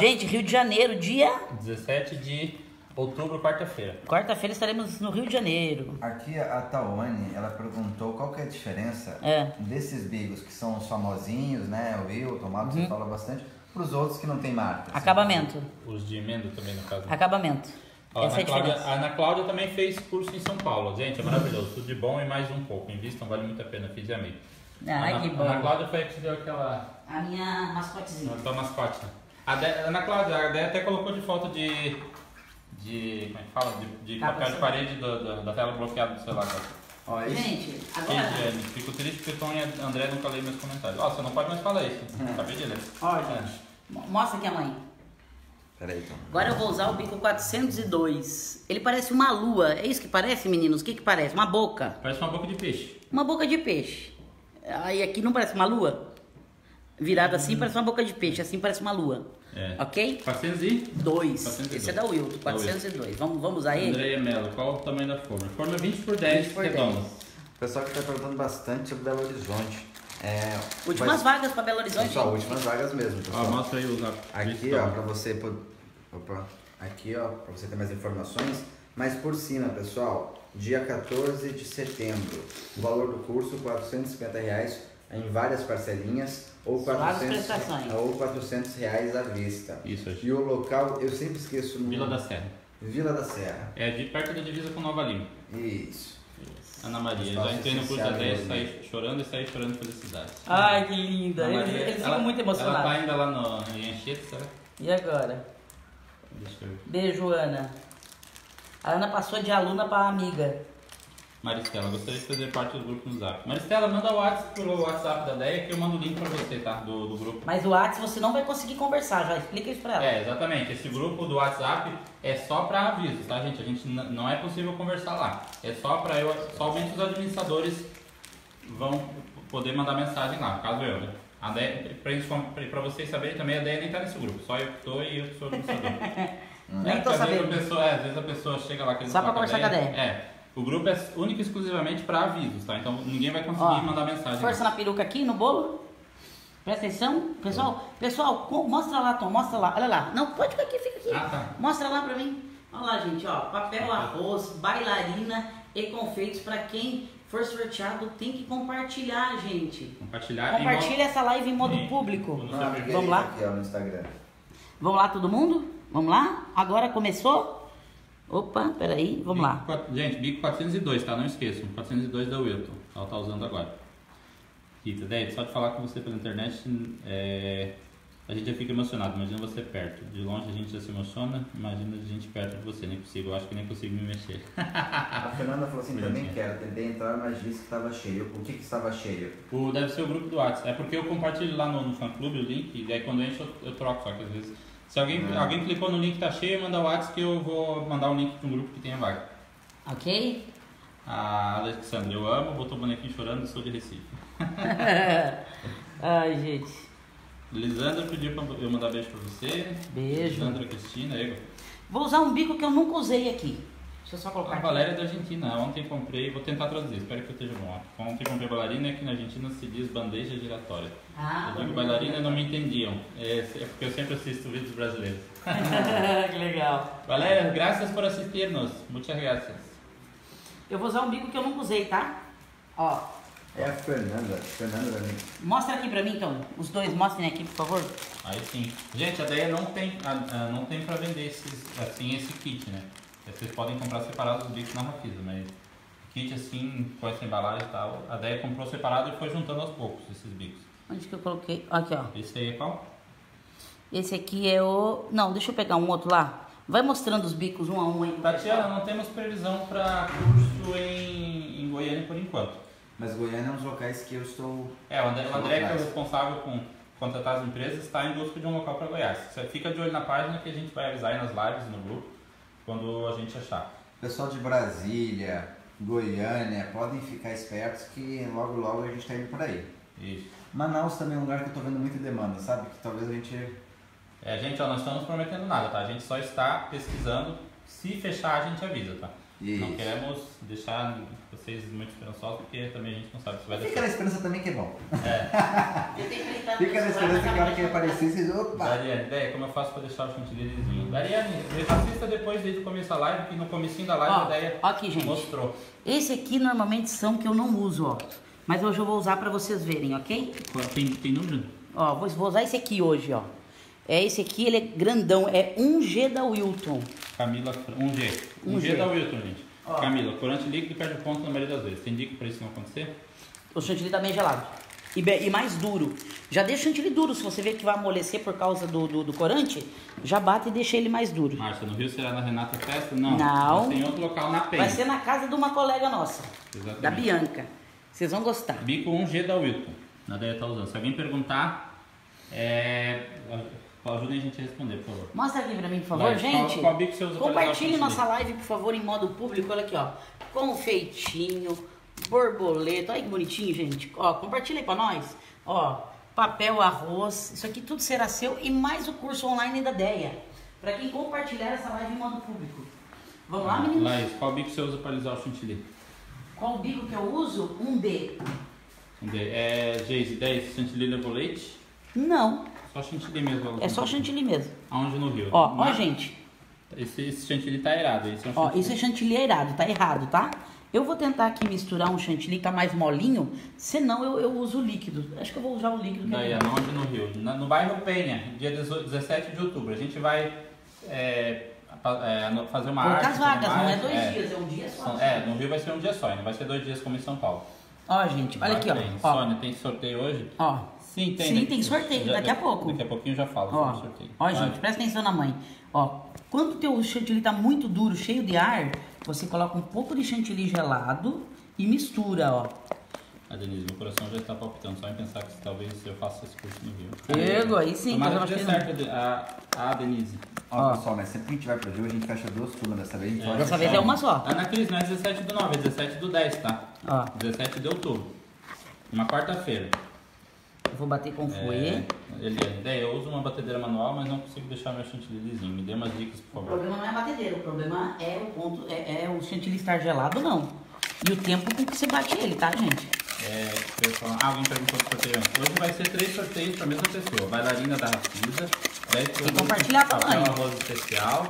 Gente, Rio de Janeiro, dia... dezessete de outubro, quarta-feira. Quarta-feira estaremos no Rio de Janeiro. Aqui a Tawane, ela perguntou qual que é a diferença é. desses bigos que são os famosinhos, né? O Wilton, o Mago, uhum. você fala bastante, para os outros que não tem marca. Assim. Acabamento. Os de emenda também, no caso. Acabamento. Ó, Essa Ana, é a Cláudia, a Ana Cláudia também fez curso em São Paulo. Gente, é maravilhoso. Tudo de bom e mais um pouco. Invistam, vale muito a pena. Fiz e amei. Ai, Ana, que bom. Ana Cláudia foi a que deu aquela... A minha mascotezinha. A tua mascote. A de... Ana Cláudia, a Deia até colocou de foto de... De, como é que fala? De, de papel de parede do, do, da tela bloqueada do celular. Ó, gente, agora... Gente, fico triste porque o Tom e a André nunca leem meus comentários. Ó, você não pode mais falar isso. É. Acabei de ler. Ó, gente, é. mostra aqui a mãe. Peraí, Tom. Agora eu vou usar o bico quatrocentos e dois. Ele parece uma lua. É isso que parece, meninos? O que que parece? Uma boca. Parece uma boca de peixe. Uma boca de peixe. Aí aqui não parece uma lua? Virada assim, hum. parece uma boca de peixe. Assim parece uma lua. É. Ok? quatrocentos e dois. quatrocentos e dois. Esse é da Wilton, quatrocentos e dois. Vamos, vamos usar ele? Andréia Mello, qual o tamanho da forma? Forma vinte por dez, redondo. O pessoal que está perguntando bastante sobre Belo Horizonte. É, últimas vai... vagas para Belo Horizonte. Pessoal, últimas vagas mesmo, pessoal. Ó, mostra aí os Aqui, ó, para você... Opa. Aqui, ó, para você ter mais informações. Mas por cima, pessoal, dia quatorze de setembro. O valor do curso, quatrocentos e cinquenta reais em várias parcelinhas. Ou quatrocentos, ou quatrocentos reais à vista. Isso, gente. E o local, eu sempre esqueço... No... Vila da Serra. Vila da Serra. É de perto da divisa com Nova Lima. Isso. Isso. Ana Maria, já entrei no curso da Deia, saí chorando e saí chorando de felicidade. Ai, que linda. Maria, eles eles ela, ficam muito emocionados. Ela tá ainda lá no Anchieta, será? E agora? Deixa eu ver. Beijo, Ana. A Ana passou de aluna para amiga. Maristela, gostaria de fazer parte do grupo no Zap. Maristela, manda o WhatsApp pelo WhatsApp da Deia que eu mando o link pra você, tá? Do, do grupo. Mas o WhatsApp você não vai conseguir conversar, já explica isso pra ela. É, exatamente. Esse grupo do WhatsApp é só pra avisos, tá, gente? A gente não é possível conversar lá. É só pra eu... Somente os administradores vão poder mandar mensagem lá, no caso eu, né? A Deia, pra, gente, pra vocês saberem também, a Deia nem tá nesse grupo. Só eu que tô e eu que sou administrador. Nem é, tô sabendo. Pessoa, é, às vezes a pessoa chega lá... Só pra conversar com a Deia. É. O grupo é único e exclusivamente para avisos, tá? Então ninguém vai conseguir Ó, mandar mensagem. Força na peruca aqui, no bolo. Presta atenção. Pessoal, pessoal, mostra lá, Tom, mostra lá. Olha lá. Não, pode ficar aqui, fica aqui. Ah, tá. Mostra lá para mim. Olha lá, gente, ó. Papel, arroz, bailarina e confeitos. Para quem for sorteado, tem que compartilhar, gente. Compartilhar. Compartilha em modo... essa live em modo Sim. público. Ah, Vamos lá. Aqui, ó, no Instagram. Vamos lá, todo mundo? Vamos lá? Agora começou? Opa, peraí, vamos bico, lá. Quatro, gente, bico quatrocentos e dois, tá? Não esqueçam. quatrocentos e dois da Wilton. Ela tá usando agora. Rita, Deia, só de falar com você pela internet, é, a gente já fica emocionado. Imagina você perto. De longe a gente já se emociona, imagina a gente perto de você. Nem consigo, eu acho que nem consigo me mexer. A Fernanda falou assim, também quero, tentei entrar, mas disse que estava cheio. O que que estava cheio? O, deve ser o grupo do WhatsApp. É porque eu compartilho lá no, no fã-clube o link, e daí quando enche eu, eu troco, só que às vezes... Se alguém, hum. alguém clicou no link que tá cheio, manda o WhatsApp que eu vou mandar o link para um grupo que tenha vaga. Ok. A Alexandra, eu amo, botou o bonequinho chorando, sou de Recife. Ai, gente. Lisandra pediu para eu mandar beijo para você. Beijo. Lisandra, Cristina, Ego. Vou usar um bico que eu nunca usei aqui. Deixa eu só colocar. A Valéria é da Argentina. Ontem comprei, vou tentar traduzir, espero que eu esteja bom. Ontem comprei bailarina, aqui na Argentina se diz bandeja giratória. Ah, eu digo bailarina, não me entendiam. É porque eu sempre assisto vídeos brasileiros. Que legal. Valéria, graças por assistir-nos. Muchas gracias. Eu vou usar um bico que eu nunca usei, tá? Ó. É a Fernanda. Fernanda também. Mostra aqui pra mim, então. Os dois mostrem aqui, por favor. Aí sim. Gente, a Deia não tem, a, a, não tem pra vender esses, assim, esse kit, né? Vocês podem comprar separados os bicos na Rafisa, mas kit assim, com essa embalagem e tal. A Deia comprou separado e foi juntando aos poucos esses bicos. Onde que eu coloquei? Aqui, ó. Esse aí é qual? Esse aqui é o... Não, deixa eu pegar um outro lá. Vai mostrando os bicos um a um aí. Tatiana, não temos previsão para curso em, em Goiânia por enquanto. Mas Goiânia é um dos locais que eu estou... É, o André, o André que é o responsável por contratar as empresas, está em busca de um local para Goiás. Você fica de olho na página que a gente vai avisar aí nas lives, no grupo, quando a gente achar. Pessoal de Brasília, Goiânia, podem ficar espertos que logo logo a gente está indo por aí. Isso. Manaus também é um lugar que eu estou vendo muita demanda, sabe? Que talvez a gente... É, gente, ó, nós estamos prometendo nada, tá? A gente só está pesquisando. Se fechar, a gente avisa, tá? Isso. Não queremos deixar vocês muito esperançosos, porque também a gente não sabe se vai deixar. Fica na esperança também que é bom. É. Eu tenho que Fica na esperança que a hora que aparecer, vocês... Opa! Dariane, ideia, como eu faço para deixar o chantilly lisinho? Dariane, assista depois, desde o começo da live, que no comecinho da live ó, a Deia aqui, gente, mostrou. Esse aqui normalmente são que eu não uso, ó. Mas hoje eu vou usar para vocês verem, ok? Tem, tem número? Ó, vou, vou usar esse aqui hoje, ó. É esse aqui, ele é grandão, é um G da Wilton. Camila, um G. um G. um G da Wilton, gente. Ó. Camila, corante líquido perde o ponto na maioria das vezes. Tem dica pra isso não acontecer? O chantilly tá bem gelado. E, e mais duro. Já deixa o chantilly duro. Se você ver que vai amolecer por causa do, do, do corante, já bate e deixa ele mais duro. Marcia, no Rio será na Renata Festa? Não. Não. Vai ser em outro local na Penha. Vai ser na casa de uma colega nossa. Exatamente. Da Bianca. Vocês vão gostar. Bico um G da Wilton. Na Deia tá usando. Se alguém perguntar, é... ajudem a gente a responder, por favor. Mostra aqui pra mim, por favor, Vai, gente. Qual, qual você usa? Compartilhe nossa live, por favor, em modo público. Olha aqui, ó. Confeitinho, borboleta. Olha que bonitinho, gente. Ó, compartilha aí pra nós. Ó, papel, arroz. Isso aqui tudo será seu e mais o curso online da Deia. Pra quem compartilhar essa live em modo público. Vamos lá, meninos? Laís, qual bico você usa pra alisar o chantilly? Qual bico que eu uso? Um D. Um D. É, Geise, dez, chantilly levou leite? Não. Só chantilly mesmo. É só chantilly mesmo. Aonde no Rio? Ó, ó, gente. Esse, esse chantilly tá errado. Esse é um ó, chantilly. Esse chantilly é errado, tá errado, tá? Eu vou tentar aqui misturar um chantilly que tá mais molinho, senão eu, eu uso o líquido. Acho que eu vou usar o líquido. Daí, aonde no Rio? Na, no bairro Penha, dia dezessete de outubro. A gente vai é, é, fazer uma arte. Poucas vagas, não é dois é, dias, é um dia só. São, é, no Rio vai ser um dia só, não vai ser dois dias como em São Paulo. Ó, gente, olha aqui, ó. ó. Sônia, tem sorteio hoje? Ó. Sim, tem. Sim, daqui, tem sorteio, já, daqui a pouco. Daqui a pouquinho já falo ó, sobre sorteio. Ó, gente, presta atenção na mãe. Ó, quando o teu chantilly tá muito duro, cheio de ar, você coloca um pouco de chantilly gelado e mistura, ó. Ah, Denise, meu coração já está palpitando, só em pensar que talvez eu faça esse curso no Rio. Pego, aí sim. Tomara que dê certo, a, a Denise. Ó, ó, pessoal, mas sempre que a gente vai pro Rio, a gente fecha duas turmas dessa vez. É, dessa vez é uma só. Ana Cris, não é dezessete do nove, é dezessete do dez, tá? Ó. dezessete de outubro. Uma quarta-feira. Eu vou bater com fouet. É, eu uso uma batedeira manual, mas não consigo deixar meu chantilly lisinho. Me dê umas dicas, por favor. O problema não é a batedeira, o problema é o ponto, é, é o chantilly estar gelado, não. E o tempo com que você bate ele, tá, gente? É, pessoal, ah, alguém perguntou do sorteio. Hoje vai ser três sorteios para a mesma pessoa. Bailarina da Rafisa, dez compartilhar com Papel Arroz Especial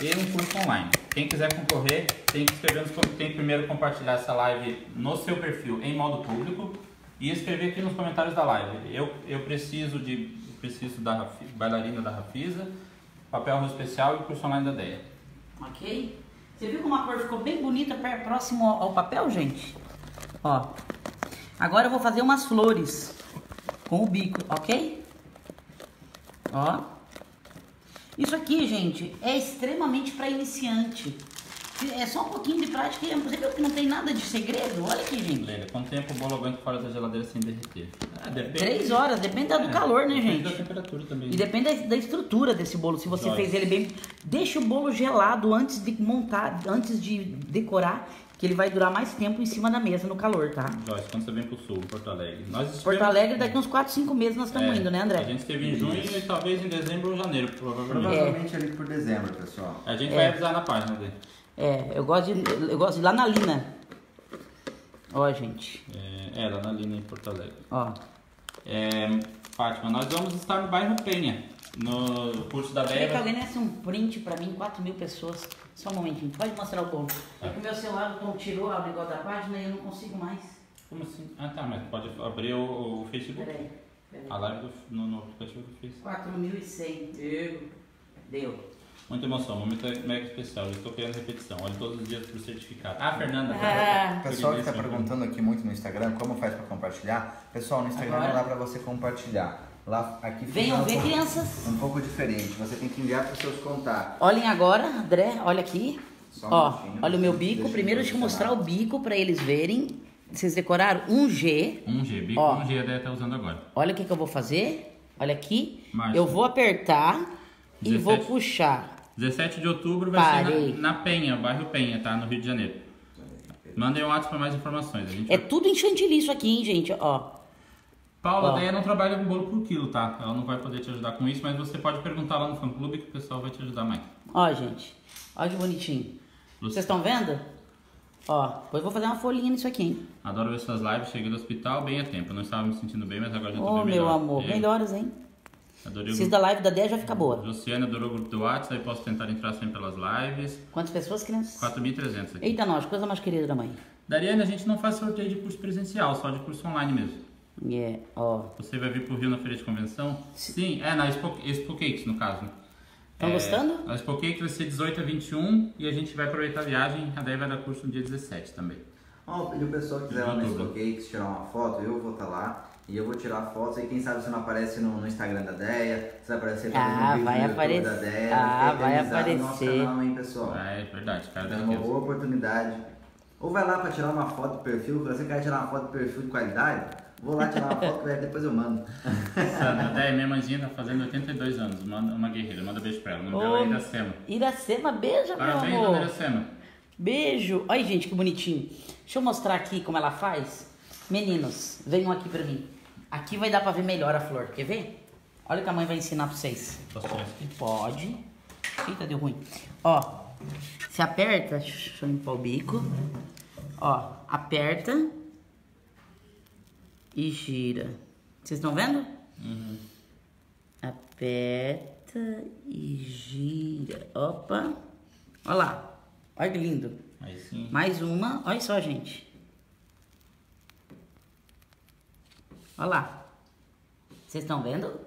e um curso online. Quem quiser concorrer, tem que escrever nos tem que primeiro compartilhar essa live no seu perfil em modo público. E escrever aqui nos comentários da live. Eu, eu preciso de preciso da Rafi, bailarina da Rafisa, papel arroz especial e curso online da Deia. Ok. Você viu como a cor ficou bem bonita próximo ao papel, gente? Ó. Agora eu vou fazer umas flores com o bico, ok? Ó. Isso aqui, gente, é extremamente para iniciante. É só um pouquinho de prática, você viu que não tem nada de segredo? Olha aqui, gente. Leila, quanto tempo o bolo aguenta fora da geladeira sem derreter? Ah, depende... Três horas, depende do é, calor, né, depende gente? Depende da temperatura também. E depende da, da estrutura desse bolo, se você Joyce. fez ele bem... Deixa o bolo gelado antes de montar, antes de decorar, que ele vai durar mais tempo em cima da mesa no calor, tá? Joyce, quando você vem pro sul, Porto Alegre. Nós estivemos... Porto Alegre daqui uns quatro, cinco meses nós estamos é, indo, né, André? A gente esteve em junho e talvez em dezembro ou janeiro, provavelmente. Provavelmente é. ali por dezembro, pessoal. A gente é. vai avisar na página dele. É, eu gosto de, eu gosto de lá na Lina. Ó, gente. É, é lá na Lina em Porto Alegre. Ó. É, Fátima, nós vamos estar no bairro Penha, no curso da Deia. Eu que alguém desse um print pra mim, quatro mil pessoas. Só um momentinho, pode mostrar o bolo. É que o meu celular tirou o negócio da página e eu não consigo mais. Como assim? Ah tá, mas pode abrir o, o Facebook. Peraí, peraí. A live do, no, no aplicativo do Facebook. quatro mil e cem. Deu. Deu. Muita emoção, momento mega especial. Eu estou querendo repetição. Olha todos os dias para o certificado. Ah, Fernanda. Ah. O pessoal que está perguntando aqui muito no Instagram como faz para compartilhar. Pessoal, no Instagram agora não dá para você compartilhar. Lá, aqui venham ver, um crianças. Um pouco diferente. Você tem que enviar para os seus contatos. Olhem agora, André. Olha aqui. Só um ó, olha o meu bico. Deixa Primeiro deixa eu mostrar o bico para eles verem. Vocês decoraram? um G. um G. Bico ó. um G a Deia está usando agora. Olha o que, que eu vou fazer. Olha aqui. Marcia. Eu vou apertar. dezessete, e vou puxar. dezessete de outubro vai Parei. ser na, na Penha, bairro Penha, tá? No Rio de Janeiro. Mandem um WhatsApp para mais informações. A gente é vai... tudo em chantilly isso aqui, hein, gente? Ó. Paula, ó. A Deia não trabalha com bolo por quilo, tá? Ela não vai poder te ajudar com isso, mas você pode perguntar lá no fã-clube que o pessoal vai te ajudar mais. Ó, gente. Olha que bonitinho. Vocês estão vendo? Ó, depois vou fazer uma folhinha nisso aqui, hein? Adoro ver suas lives. Cheguei do hospital bem a tempo. Não estava me sentindo bem, mas agora já tô oh, bem melhor. Ô, meu amor. É. Melhoras, hein? Preciso da live da Deia, já fica boa. Luciana adorou o grupo do WhatsApp, aí posso tentar entrar sempre pelas lives. Quantas pessoas, crianças? quatro mil e trezentas aqui. Eita, nós, coisa mais querida da mãe. Dariane, a gente não faz sorteio de curso presencial, só de curso online mesmo. É, yeah, ó. Oh. Você vai vir pro Rio na feira de convenção? Sim, Sim é na Expo, Expo Cakes, no caso. Estão é, gostando? A Expo Cakes vai ser dezoito a vinte e um e a gente vai aproveitar a viagem, a Deia vai dar curso no dia dezessete também. Ó, oh, e o pessoal que quiser lá na Expo Cakes tirar uma foto, eu vou estar tá lá. E eu vou tirar fotos e quem sabe você não aparece no, no Instagram da Deia, você vai aparecer no ah, vídeo vai aparecer. Da Deia, ah, vai aparecer. No nosso canal, hein, pessoal? Ah, é verdade, cara. É uma boa oportunidade. Ou vai lá para tirar uma foto do perfil, se você quer tirar uma foto do perfil de qualidade, vou lá tirar uma foto e depois eu mando. Sandra, Deia, minha mãezinha tá fazendo oitenta e dois anos, manda uma guerreira, manda beijo para ela. O nome dela é Iracema. Iracema, beija, meu amor. Parabéns, dona Iracema. Beijo. Olha, gente, que bonitinho. Deixa eu mostrar aqui como ela faz. Meninos, venham aqui pra mim. Aqui vai dar pra ver melhor a flor. Quer ver? Olha o que a mãe vai ensinar pra vocês. Posso tirar aqui? Pode. Eita, deu ruim. Ó, se aperta. Deixa eu limpar o bico. Ó, aperta. E gira. Vocês estão vendo? Uhum. Aperta e gira. Opa. Olha lá. Olha que lindo. Aí sim. Mais uma. Olha só, gente. Olha lá. Vocês estão vendo?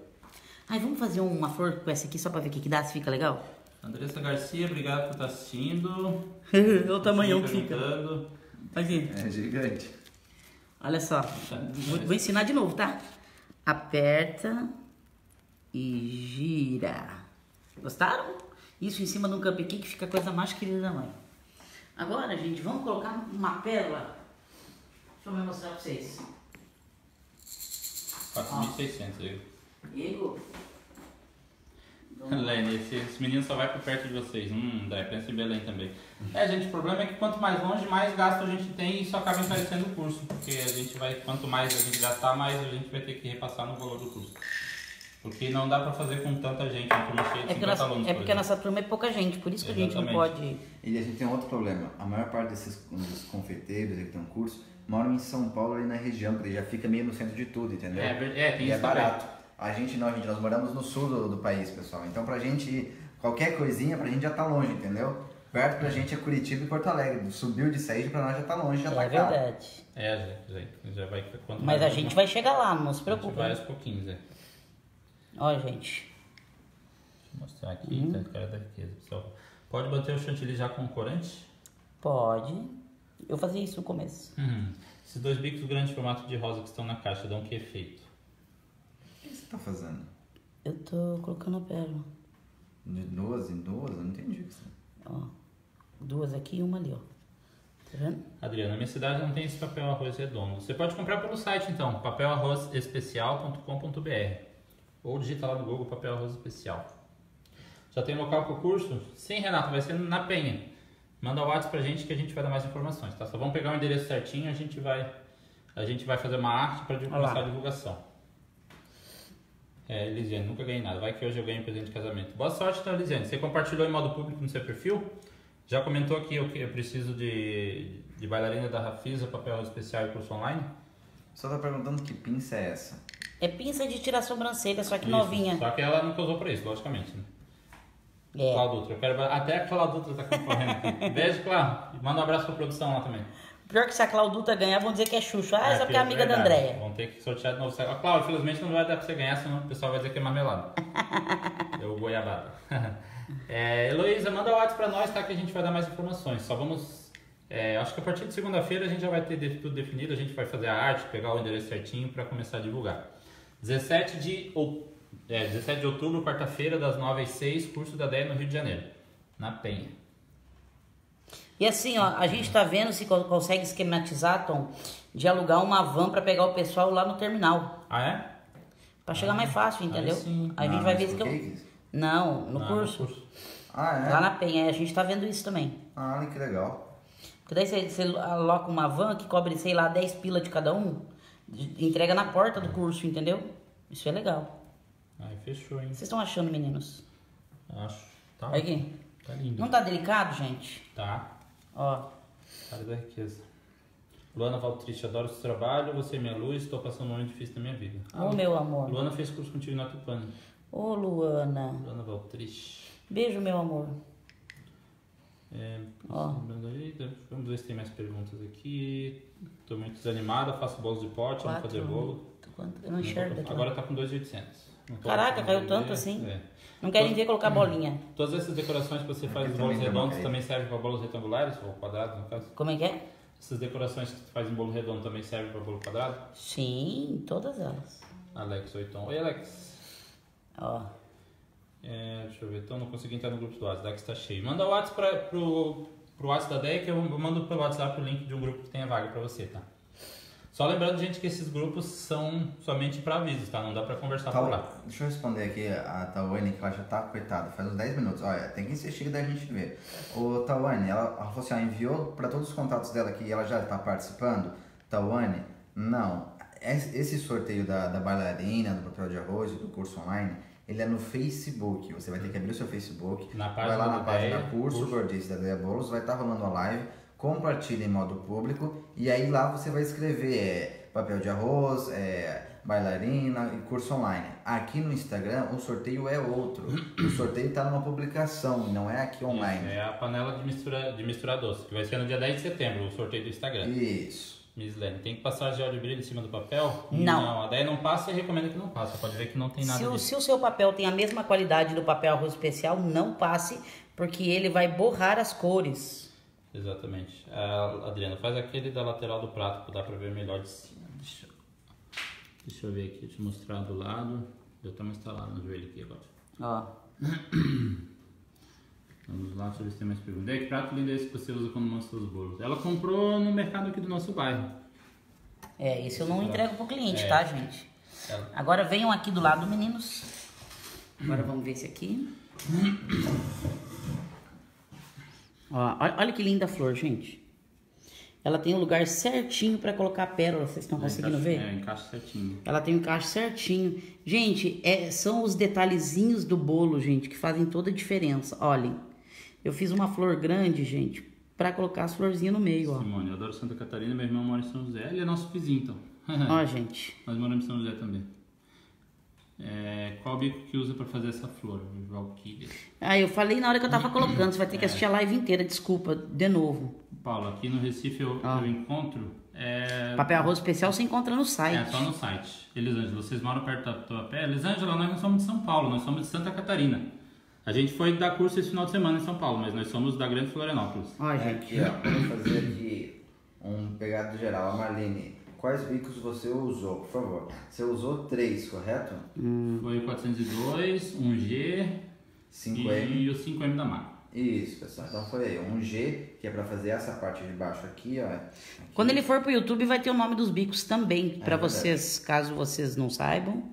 Ai, vamos fazer uma flor com essa aqui só pra ver o que, que dá, se fica legal? Andressa Garcia, obrigado por estar assistindo. Olha o tamanhão que fica. Aqui. É gigante. Olha só. Vou, vou ensinar de novo, tá? Aperta e gira. Gostaram? Isso em cima de um cupcake que fica a coisa mais querida da mãe. Agora, gente, vamos colocar uma pérola. Deixa eu mostrar pra vocês. quatro mil e seiscentos aí. Igor? Lene, esse, esse menino só vai por perto de vocês. Hum, daí pensa em Belém também. É, gente, o problema é que quanto mais longe, mais gasto a gente tem e isso acaba encarecendo o curso. Porque a gente vai, quanto mais a gente gastar, mais a gente vai ter que repassar no valor do curso. Porque não dá pra fazer com tanta gente, uma turma cheia de cinquenta alunos. É porque a nossa turma é pouca gente, por isso que a gente não pode... E a gente tem outro problema. A maior parte desses confeiteiros que tem um curso... moram em São Paulo e na região, que já fica meio no centro de tudo, entendeu? É, é, tem e isso é barato. Também. A gente não, gente, nós moramos no sul do, do país, pessoal. Então pra gente, qualquer coisinha pra gente já tá longe, entendeu? Perto pra gente é Curitiba e Porto Alegre. Subiu de Sede pra nós já tá longe, já é tá caro. É verdade. É, já, já vai... Quanto Mas a gente não... vai chegar lá, não se preocupe. A gente vai aos pouquinhos, é. Ó, gente. Deixa eu mostrar aqui, hum. Tá, cara da riqueza, pessoal. Pode bater o chantilly já com corante? Pode. Eu fazia isso no começo. Hum, esses dois bicos do grande formato de rosa que estão na caixa dão que efeito? O que você tá fazendo? Eu tô colocando a pérola. De duas em duas? Eu não entendi o que você... Ó, duas aqui e uma ali, ó. Tá vendo? Adriana, na minha cidade não tem esse papel arroz redondo. Você pode comprar pelo site, então. papel arroz especial ponto com ponto br ou digita lá no Google Papel Arroz Especial. Já tem local para o curso? Sim, Renato, vai ser na Penha. Manda o WhatsApp pra gente que a gente vai dar mais informações, tá? Só vamos pegar o endereço certinho e a gente vai, a gente vai fazer uma arte pra começar Olá. a divulgação. É, Elisiane, nunca ganhei nada. Vai que hoje eu ganho um presente de casamento. Boa sorte, então, Elisiane. Você compartilhou em modo público no seu perfil? Já comentou aqui eu, eu preciso de, de bailarina da Rafisa, papel especial e curso online? Só tá perguntando que pinça é essa? É pinça de tirar sobrancelha, só que isso, novinha. Só que ela nunca usou pra isso, logicamente, né? É. Cláudia Dutra, eu quero... até a Cláudia Dutra tá concorrendo aqui. Beijo, Cláudia. Manda um abraço pra produção lá também. Pior que se a Clauduta ganhar, vão dizer que é Xuxa. Ah, é, essa que é amiga é da Andréia. Vão ter que sortear de novo. A Cláudia, infelizmente, não vai dar pra você ganhar, senão o pessoal vai dizer que é marmelada. Eu goiabada. É, Heloísa, manda o WhatsApp pra nós, tá? Que a gente vai dar mais informações. Só vamos... É, acho que a partir de segunda-feira a gente já vai ter tudo definido. A gente vai fazer a arte, pegar o endereço certinho pra começar a divulgar. dezessete de outubro, quarta-feira, das nove às seis, curso da Deia no Rio de Janeiro, na Penha. E assim, ó, a gente tá vendo se consegue esquematizar, Tom, de alugar uma van para pegar o pessoal lá no terminal. Ah, é? Para chegar ah, mais fácil, entendeu? Aí, sim. aí ah, a gente vai ver se... Eu... Não, no ah, curso. No curso. Ah, é? Lá na Penha, a gente tá vendo isso também. Ah, que legal. Porque daí você, você aloca uma van que cobre, sei lá, dez pila de cada um, entrega na porta do curso, entendeu? Isso é legal. Aí fechou, hein? Vocês estão achando, meninos? Acho. Tá. Olha aqui. Tá lindo. Não tá delicado, gente? Tá. Ó. Cara da riqueza. Luana Valtriste, adoro o seu trabalho, você é minha luz, estou passando um momento difícil na minha vida. Ô, oh, meu amor. Luana fez curso contigo na Tupana. Ô, oh, Luana. Luana Valtriste. Beijo, meu amor. É, ó. Vamos ver se tem mais perguntas aqui. Estou muito desanimada, faço bolos de pote, Quatro, vamos fazer bolo. Quanto? Eu não enxergo daqui. Agora tá com dois mil e oitocentos. Caraca, caiu tanto assim. É. Não querem ver colocar bolinha. Todas essas decorações que você faz em bolos redondos também servem para bolos retangulares ou quadrados, no caso? Como é que é? Essas decorações que você faz em bolo redondo também servem para bolo quadrado? Sim, todas elas. Alex Oiton. Oi, Alex. Ó. É, deixa eu ver. Então não consegui entrar no grupo do WhatsApp, está cheio. Manda o WhatsApp pra, pro, pro WhatsApp da Deia, que eu mando pelo WhatsApp o link de um grupo que tem a vaga para você, tá? Só lembrando, gente, que esses grupos são somente para avisos, tá? Não dá para conversar tá, por lá. Deixa eu responder aqui a Tawane, que ela já tá coitada, faz uns dez minutos. Olha, tem que insistir da gente ver. Ô, Tawane, ela, ela falou assim, ó, enviou para todos os contatos dela que ela já tá participando. Tawane, não. Esse sorteio da, da bailarina, do papel de arroz, do curso online, ele é no Facebook. Você vai ter que abrir o seu Facebook. Na vai lá na página Deia, curso, curso. Gordices da Deia Bolos, vai estar tá rolando a live. Compartilha em modo público e aí lá você vai escrever é, papel de arroz, é, bailarina e curso online. Aqui no Instagram o sorteio é outro. O sorteio está numa publicação, não é aqui online. Isso, é a panela de mistura, de misturar doce, que vai ser no dia dez de setembro, o sorteio do Instagram. Isso. Miss Lene, tem que passar gel de brilho em cima do papel? Não. Não, a Deia não passa e recomenda que não passe. Pode ver que não tem nada se o, se o seu papel tem a mesma qualidade do papel arroz especial, não passe, porque ele vai borrar as cores. Exatamente. Uh, Adriana, faz aquele da lateral do prato que dá pra ver melhor de cima. Deixa eu, deixa eu ver aqui, deixa eu mostrar do lado. Eu tô mais instalado no joelho aqui agora. Ó. Vamos lá, deixa eu ver se tem mais perguntas. Daí, que prato lindo é esse que você usa quando mostra os bolos? Ela comprou no mercado aqui do nosso bairro. É, esse eu não entrego pro cliente, é. tá, gente? Ela. Agora venham aqui do lado, meninos. Agora vamos ver esse aqui. Ó, olha que linda a flor, gente. Ela tem um lugar certinho para colocar a pérola. Vocês estão conseguindo ver? É, encaixe certinho. Ela tem um encaixe certinho. Gente, é, são os detalhezinhos do bolo, gente, que fazem toda a diferença. Olhem, eu fiz uma flor grande, gente, para colocar as florzinhas no meio, ó. Simone, eu adoro Santa Catarina, meu irmão mora em São José. Ele é nosso vizinho, então. Ó, gente. Nós moramos em São José também. É, qual bico que usa para fazer essa flor? Valquíria. Ah, eu falei na hora que eu tava colocando. Você vai ter que é. assistir a live inteira, desculpa, de novo. Paulo, aqui no Recife eu, ah. eu encontro é... Papel Arroz Especial se encontra no site. É, só no site. Elisângela, vocês moram perto da Tatuapé? Elisângela, nós não somos de São Paulo, nós somos de Santa Catarina. A gente foi dar curso esse final de semana em São Paulo, mas nós somos da Grande Florianópolis. Ó, gente, é aqui, ó, vamos fazer aqui um pegado geral. A Marlene, quais bicos você usou, por favor? Você usou três, correto? Hum. Foi o quatrocentos e dois, um G cinco M. E o cinco M da Mago. Isso, pessoal. Então foi aí, um G, que é para fazer essa parte de baixo aqui, ó. Aqui. Quando ele for pro YouTube vai ter o nome dos bicos também, é para vocês, caso vocês não saibam,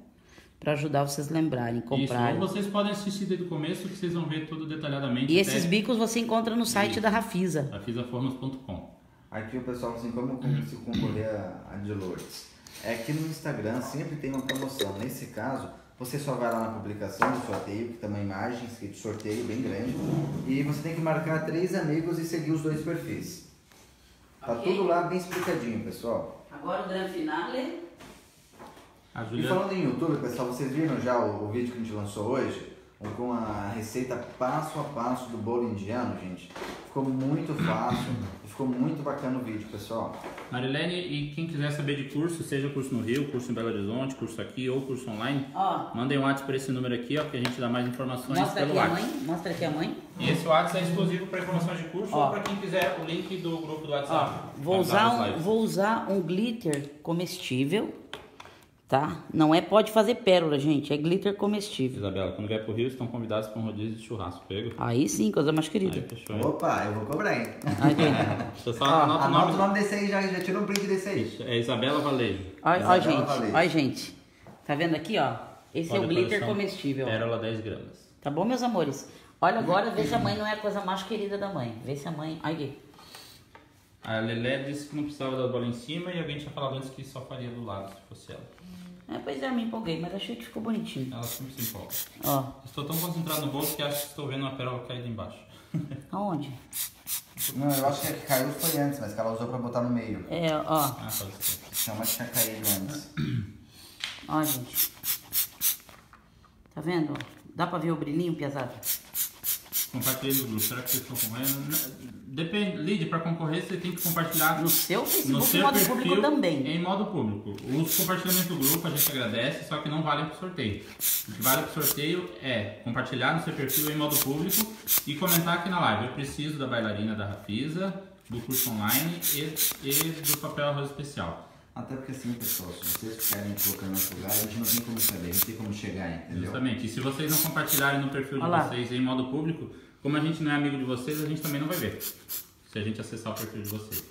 para ajudar vocês a lembrarem, comprarem. Isso, vocês podem assistir desde o começo que vocês vão ver tudo detalhadamente. E esses bicos você encontra no site Isso. da Rafisa. Rafisa formas ponto com. Aqui o pessoal assim, como se concorrer a, a de Lourdes? É que no Instagram sempre tem uma promoção. Nesse caso, você só vai lá na publicação do sorteio, que tem uma imagem, escrito sorteio bem grande. E você tem que marcar três amigos e seguir os dois perfis. Tá okay. tudo lá bem explicadinho, pessoal. Agora o grande finale. E falando em YouTube, pessoal, vocês viram já o, o vídeo que a gente lançou hoje? com a receita passo a passo do bolo indiano, gente. Ficou muito fácil e ficou muito bacana o vídeo, pessoal. Marilene, e quem quiser saber de curso, seja curso no Rio, curso em Belo Horizonte, curso aqui ou curso online, ó, mandem um WhatsApp para esse número aqui, ó, que a gente dá mais informações mostra pelo WhatsApp. Mostra aqui a mãe. E esse WhatsApp é exclusivo para informações de curso, ó, ou para quem quiser o link do grupo do WhatsApp. Ó, vou, usar um, vou usar um glitter comestível. Tá? Não é pode fazer pérola, gente. É glitter comestível. Isabela, quando vier pro Rio, estão convidados para um rodízio de churrasco. Pega. Aí sim, coisa mais querida. Aí, opa, eu vou cobrar, hein? Aí, deixa eu só ah, anota o nome. nome desse aí, já, já tira um print desse aí. É Isabela Valejo. Olha, ó, gente. Valejo. Ó, gente. Tá vendo aqui, ó? Esse pode é o glitter comestível. Pérola dez gramas. Tá bom, meus amores? Olha agora, vê se a mãe não é a coisa mais querida da mãe. Vê se a mãe... Aí, a Lelé disse que não precisava da bola em cima e alguém tinha falado antes que só faria do lado, se fosse ela. É, pois é, me empolguei, mas achei que ficou bonitinho. Ela sempre se empolga. Ó. Estou tão concentrado no bolo que acho que estou vendo uma pérola cair embaixo. Aonde? Não, eu acho que a que caiu foi antes, mas que ela usou pra botar no meio. É, ó. Ah, pode ser. Chama que tinha caído antes. Ó, gente. Tá vendo? Dá pra ver o brilhinho, pesado? Compartilha no grupo, será que vocês estão comendo? Depende, Lídia, para concorrer você tem que compartilhar no seu Facebook, no seu em modo perfil, público também. Em modo público. Os compartilhamentos do grupo a gente agradece, só que não valem para o sorteio. O que vale para o sorteio é compartilhar no seu perfil em modo público e comentar aqui na live. Eu preciso da bailarina da Rafisa, do curso online e, e do papel arroz especial. Até porque assim, pessoal, se vocês ficarem colocando no lugar, a gente não tem como saber, não tem como chegar, entendeu? Justamente, e se vocês não compartilharem no perfil de Olá. vocês em modo público, como a gente não é amigo de vocês, a gente também não vai ver, se a gente acessar o perfil de vocês.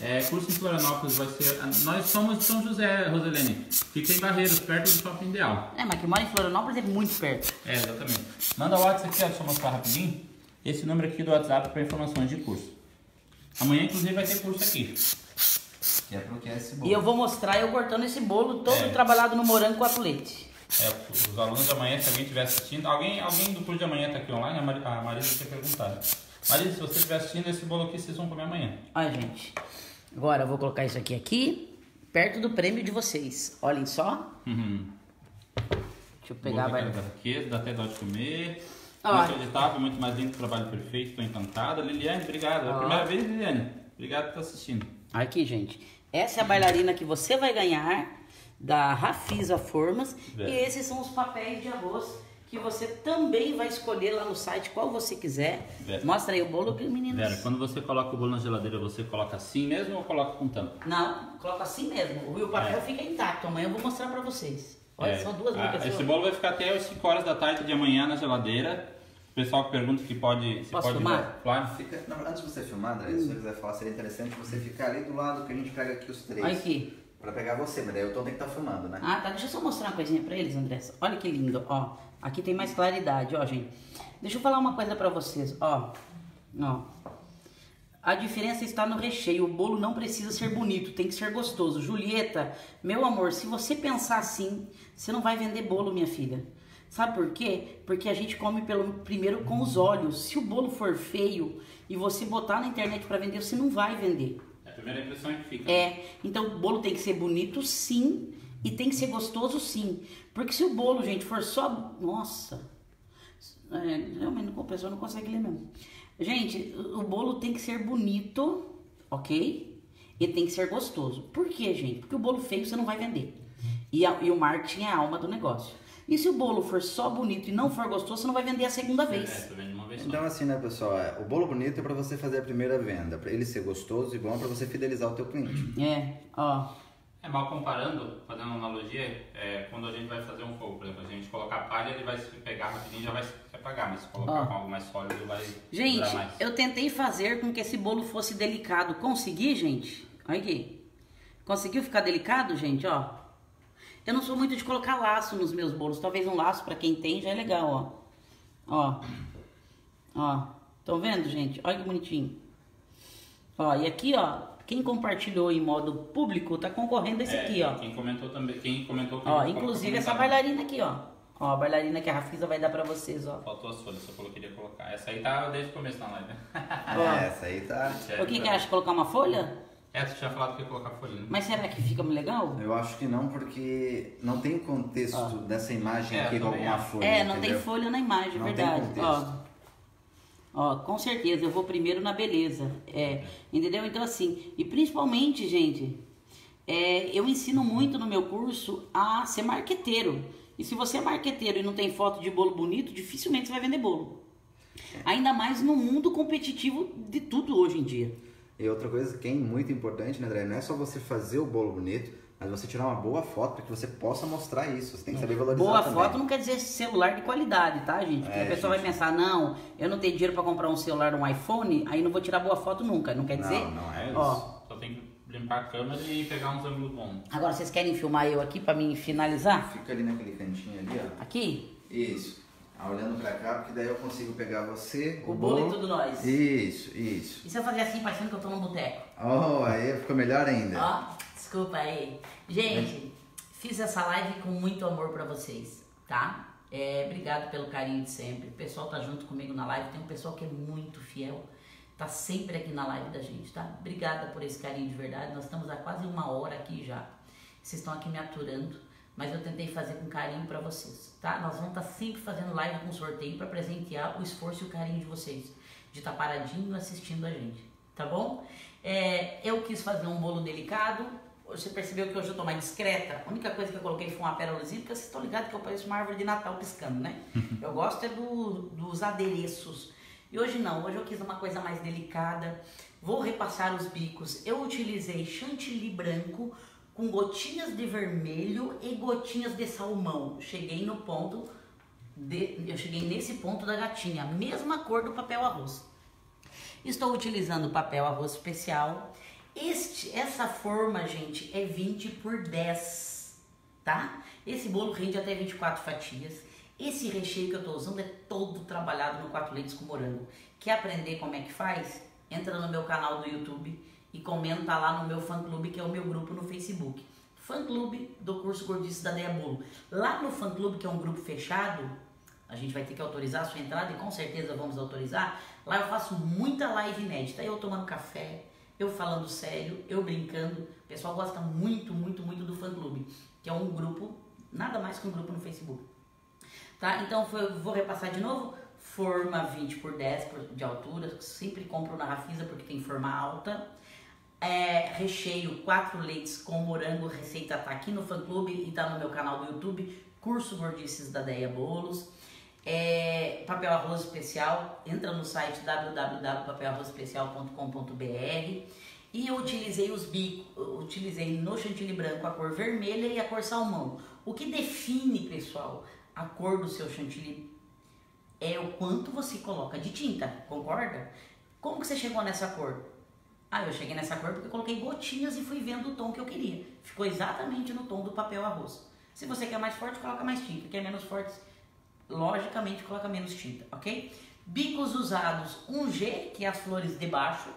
É, curso em Florianópolis vai ser... Nós somos de São José, Roselene. Fica em Barreiros, perto do Shopping Ideal. É, mas que mora em Florianópolis é muito perto. É, exatamente. Manda o WhatsApp aqui, ó, deixa eu mostrar rapidinho. Esse número aqui do WhatsApp para informações de curso. Amanhã, inclusive, vai ter curso aqui. Que é porque é esse bolo. E eu vou mostrar eu cortando esse bolo todo é. trabalhado no morango com a atulete. É, os alunos de amanhã, se alguém estiver assistindo, alguém, alguém do curso de amanhã está aqui online, a Marisa, a Marisa tinha perguntado. Marisa, se você estiver assistindo, esse bolo aqui vocês vão comer amanhã. Olha, gente, agora eu vou colocar isso aqui, aqui, perto do prêmio de vocês. Olhem só. Uhum. Deixa eu pegar a barriga. Dá até dó de comer. Inacreditável, muito mais lindo, trabalho perfeito, estou encantada. Liliane, obrigado. É a primeira vez, Liliane. Obrigado por estar assistindo. Aqui, gente, essa é a bailarina que você vai ganhar, da Rafisa Formas, é. e esses são os papéis de arroz que você também vai escolher lá no site, qual você quiser. Vera, mostra aí o bolo que meninos. Vera, quando você coloca o bolo na geladeira, você coloca assim mesmo ou coloca com tampa? Não, coloca assim mesmo. E o papel é. fica intacto. Amanhã eu vou mostrar para vocês. Olha, é. são duas bocas. Ah, esse bolo vai ficar até as cinco horas da tarde de amanhã na geladeira. O pessoal que pergunta que pode... Se Posso pode filmar? Claro. Fica, não, antes de você filmar, André, hum. se você quiser falar, seria interessante você ficar ali do lado que a gente pega aqui os três. Aqui. Pra pegar você, mas daí o Tom tem que estar tá filmando, né? Ah, tá. Deixa eu só mostrar uma coisinha pra eles, Andressa. Olha que lindo, ó. Aqui tem mais claridade, ó, gente. Deixa eu falar uma coisa pra vocês, ó. Ó. A diferença está no recheio. O bolo não precisa ser bonito, tem que ser gostoso. Julieta, meu amor, se você pensar assim, você não vai vender bolo, minha filha. Sabe por quê? Porque a gente come pelo, primeiro com os olhos. Se o bolo for feio e você botar na internet pra vender, você não vai vender. A primeira impressão é que fica. É, então o bolo tem que ser bonito, sim, e tem que ser gostoso, sim. Porque se o bolo, gente, for só... Nossa, é, realmente a pessoa não consegue ler mesmo. Gente, o bolo tem que ser bonito, ok? E tem que ser gostoso. Por quê, gente? Porque o bolo feio você não vai vender. E, a, e o marketing é a alma do negócio. E se o bolo for só bonito e não for gostoso, você não vai vender a segunda vez. É, uma vez então assim, né, pessoal, o bolo bonito é pra você fazer a primeira venda, pra ele ser gostoso e bom, pra você fidelizar o teu cliente. É, ó. É, mal comparando, fazendo uma analogia, é, quando a gente vai fazer um fogo, por exemplo, a gente colocar palha, ele vai se pegar rapidinho e já vai se apagar, mas se colocar ó. com algo mais sólido, ele vai Gente, durar mais. Eu tentei fazer com que esse bolo fosse delicado. Consegui, gente? Olha aqui. Conseguiu ficar delicado, gente, ó? Eu não sou muito de colocar laço nos meus bolos. Talvez um laço pra quem tem já é legal, ó. Ó. Ó. Tão vendo, gente? Olha que bonitinho. Ó, e aqui, ó. Quem compartilhou em modo público tá concorrendo a esse é, aqui, ó. Quem comentou também. Quem comentou também. Ó, inclusive essa bailarina aqui, ó. Ó, a bailarina que a Rafisa vai dar pra vocês, ó. Faltou as folhas, só coloquei colocar. Essa aí tá desde o começo da live. Ó. É, essa aí tá... O que que acha? Colocar uma folha? É, tu tinha falado que ia colocar folhinha. Mas será que fica legal? Eu acho que não, porque não tem contexto ó. dessa imagem é, aqui com alguma folha. É, não entendeu? Tem folha na imagem, não, verdade. Tem ó, ó, com certeza, eu vou primeiro na beleza. É, entendeu? Então assim, e principalmente, gente, é, eu ensino muito no meu curso a ser marqueteiro. E se você é marqueteiro e não tem foto de bolo bonito, dificilmente você vai vender bolo. Ainda mais no mundo competitivo de tudo hoje em dia. E outra coisa que é muito importante, né, André? Não é só você fazer o bolo bonito, mas você tirar uma boa foto para que você possa mostrar isso. Você tem que saber valorizar boa também. Foto não quer dizer celular de qualidade, tá, gente? Porque é, a pessoa gente... vai pensar, não, eu não tenho dinheiro para comprar um celular, um iPhone, aí não vou tirar boa foto nunca. Não quer dizer... Não, não é isso. Ó, só tem que limpar a câmera e pegar uns ângulos bons. Agora, vocês querem filmar eu aqui para mim finalizar? Fica ali naquele cantinho ali, ó. Aqui? Isso. Olhando pra cá, porque daí eu consigo pegar você, o, o bolo, bolo e tudo nós. Isso, isso. E se eu fazer assim, parecendo que eu tô num boteco? Oh, aí ficou melhor ainda. Ó, desculpa aí. Gente, fiz essa live com muito amor pra vocês, tá? É, obrigado pelo carinho de sempre. O pessoal tá junto comigo na live. Tem um pessoal que é muito fiel. Tá sempre aqui na live da gente, tá? Obrigada por esse carinho de verdade. Nós estamos há quase uma hora aqui já. Vocês estão aqui me aturando. Mas eu tentei fazer com carinho pra vocês, tá? Nós vamos estar tá sempre fazendo live com sorteio pra presentear o esforço e o carinho de vocês. De estar tá paradinho assistindo a gente, tá bom? É, eu quis fazer um bolo delicado. Você percebeu que hoje eu tô mais discreta? A única coisa que eu coloquei foi uma pérolezinha, porque vocês estão ligados que eu pareço uma árvore de Natal piscando, né? Eu gosto é do, dos adereços. E hoje não, hoje eu quis uma coisa mais delicada. Vou repassar os bicos. Eu utilizei chantilly branco com gotinhas de vermelho e gotinhas de salmão. Cheguei no ponto, de, eu cheguei nesse ponto da gatinha, mesma cor do papel arroz. Estou utilizando papel arroz especial. Este, essa forma, gente, é vinte por dez, tá? Esse bolo rende até vinte e quatro fatias. Esse recheio que eu estou usando é todo trabalhado no quatro leites com morango. Quer aprender como é que faz? Entra no meu canal do YouTube e comenta lá no meu fã-clube, que é o meu grupo no Facebook. Fã-clube do curso Gordices da Deia Bolos. Lá no fã-clube, que é um grupo fechado, a gente vai ter que autorizar a sua entrada, e com certeza vamos autorizar. Lá eu faço muita live inédita. Eu tomando café, eu falando sério, eu brincando. O pessoal gosta muito, muito, muito do fã-clube, que é um grupo, nada mais que um grupo no Facebook. Tá? Então, eu vou repassar de novo. Forma vinte por dez de altura. Sempre compro na Rafisa, porque tem forma alta. É, recheio quatro leites com morango, receita tá aqui no fã-clube e tá no meu canal do YouTube, curso Gordices da Deia Bolos. É, papel arroz especial, entra no site w w w ponto papel arroz especial ponto com ponto b r. E eu utilizei os bicos, utilizei no chantilly branco a cor vermelha e a cor salmão. O que define, pessoal, a cor do seu chantilly é o quanto você coloca de tinta, concorda? Como que você chegou nessa cor? Ah, eu cheguei nessa cor porque eu coloquei gotinhas e fui vendo o tom que eu queria. Ficou exatamente no tom do papel arroz. Se você quer mais forte, coloca mais tinta. Quer menos forte, logicamente, coloca menos tinta, ok? Bicos usados, um G, que é as flores de baixo.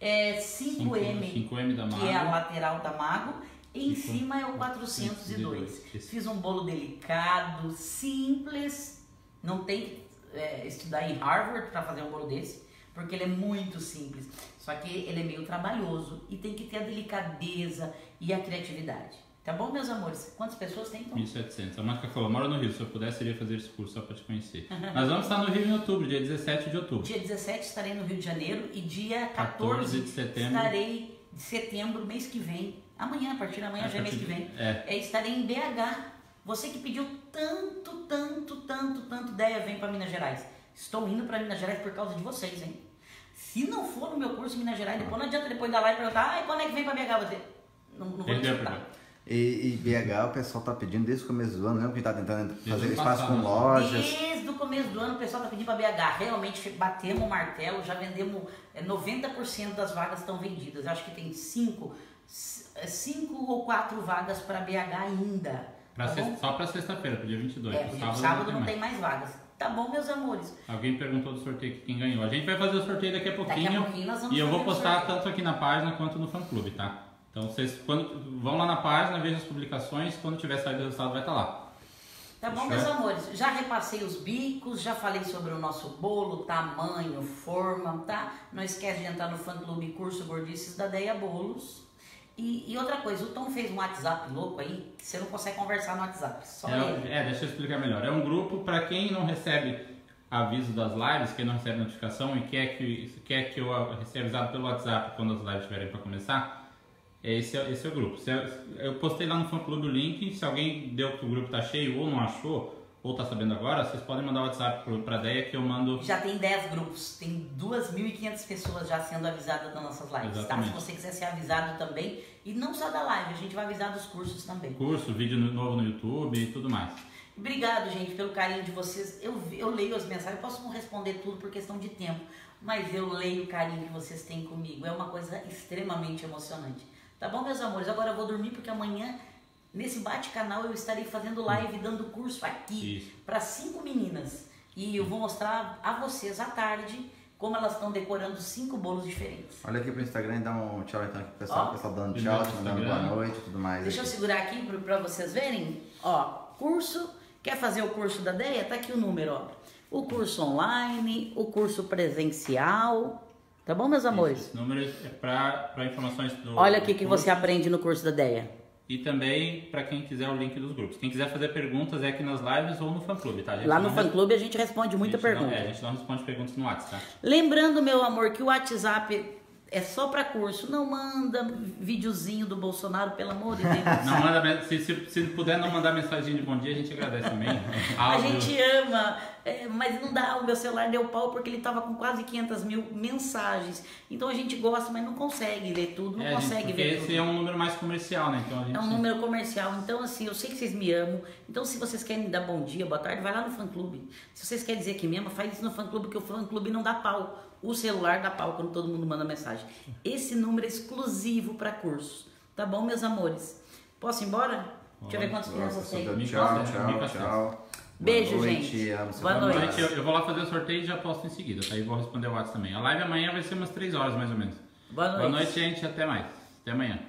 É cinco M, cinco M da Mago, que é a lateral da Mago. E em cima é o quatrocentos e dois. Fiz um bolo delicado, simples. Não tem que é, estudar em Harvard para fazer um bolo desse, porque ele é muito simples, só que ele é meio trabalhoso e tem que ter a delicadeza e a criatividade. Tá bom, meus amores? Quantas pessoas tem, então? mil e setecentos. A Marca falou, moro no Rio, se eu pudesse, iria fazer esse curso só para te conhecer. Nós vamos estar no Rio em outubro, dia dezessete de outubro. Dia dezessete estarei no Rio de Janeiro e dia quatorze de setembro estarei de setembro, mês que vem. Amanhã, a partir de amanhã é, já é mês que vem. É. É, estarei em B H. Você que pediu tanto, tanto, tanto, tanto ideia, vem para Minas Gerais. Estou indo para Minas Gerais por causa de vocês, hein? Se não for no meu curso em Minas Gerais, depois não adianta depois da live perguntar, ai, quando é que vem pra B H? Você... Não, não vou escutar. E, e B H o pessoal tá pedindo desde o começo do ano, lembra que tá tentando fazer desde espaço passado, com lojas? Desde o começo do ano o pessoal tá pedindo pra B H. Realmente batemos o martelo, já vendemos, noventa por cento das vagas estão vendidas. Acho que tem cinco ou quatro vagas pra B H ainda. Pra tá sexta, só pra sexta-feira, pro dia vinte e dois. É, sábado, sábado não tem mais, mais vagas. Tá bom, meus amores? Alguém perguntou do sorteio que quem ganhou. A gente vai fazer o sorteio daqui a pouquinho. Daqui a pouquinho nós vamos e eu vou postar tanto aqui na página quanto no fã-clube, tá? Então vocês quando, vão lá na página, vejam as publicações. Quando tiver saído o resultado vai estar lá. Tá bom, meus amores? Já repassei os bicos, já falei sobre o nosso bolo, tamanho, forma, tá? Não esquece de entrar no fã-clube Curso Gordices da Deia Bolos. E, e outra coisa, o Tom fez um WhatsApp louco aí, que você não consegue conversar no WhatsApp. Só é, é, deixa eu explicar melhor. É um grupo para quem não recebe aviso das lives, quem não recebe notificação e quer que, quer que eu receba avisado pelo WhatsApp quando as lives estiverem para começar. Esse é, esse é o grupo. Eu postei lá no fã-clube o link. Se alguém deu que o grupo tá cheio ou não achou, ou tá sabendo agora, vocês podem mandar o WhatsApp pra Deia que eu mando. Já tem dez grupos, tem duas mil e quinhentas pessoas já sendo avisadas das nossas lives. Exatamente. Tá? Se você quiser ser avisado também, e não só da live, a gente vai avisar dos cursos também. Curso, vídeo novo no YouTube e tudo mais. Obrigado, gente, pelo carinho de vocês. Eu, eu leio as mensagens, eu posso não responder tudo por questão de tempo, mas eu leio o carinho que vocês têm comigo. É uma coisa extremamente emocionante. Tá bom, meus amores? Agora eu vou dormir porque amanhã, nesse bate-canal, eu estarei fazendo live, dando curso aqui para cinco meninas. E eu vou mostrar a vocês à tarde como elas estão decorando cinco bolos diferentes. Olha aqui pro Instagram e dá um tchau então aqui pro pessoal, o pessoal dando tchau, te mandando boa noite e tudo mais. Deixa aqui. Eu segurar aqui para vocês verem. Ó, curso, quer fazer o curso da Deia? Tá aqui o número, ó. O curso online, o curso presencial. Tá bom, meus amores? Esses números é para informações do... Olha aqui o que você aprende no curso da Deia. E também para quem quiser o link dos grupos. Quem quiser fazer perguntas é aqui nas lives ou no fã-clube, tá? Lá no fã-clube a gente responde muita pergunta. É, a gente não responde perguntas no WhatsApp, tá? Lembrando, meu amor, que o WhatsApp é só para curso. Não manda videozinho do Bolsonaro, pelo amor de Deus. Não manda, se, se, se puder não mandar mensagem de bom dia, a gente agradece também. A gente ama, é, mas não dá. O meu celular deu pau porque ele estava com quase quinhentas mil mensagens. Então a gente gosta, mas não consegue ler tudo, não é, consegue gente, ver esse tudo. Esse é um número mais comercial, né? Então a gente... É um número comercial. Então assim, eu sei que vocês me amam. Então se vocês querem dar bom dia, boa tarde, vai lá no fã-clube. Se vocês querem dizer que me ama, faz isso no fã-clube, porque o fã-clube não dá pau. O celular dá pau quando todo mundo manda mensagem. Esse número é exclusivo para cursos. Tá bom, meus amores? Posso ir embora? Deixa eu ver quantas crianças tem. Tchau, tchau, tchau. Beijo, boa noite, gente. Amo boa noite. noite. Eu, eu vou lá fazer o sorteio e já posto em seguida. Tá? E vou responder o WhatsApp também. A live amanhã vai ser umas três horas, mais ou menos. Boa noite. Boa noite, gente. Até mais. Até amanhã.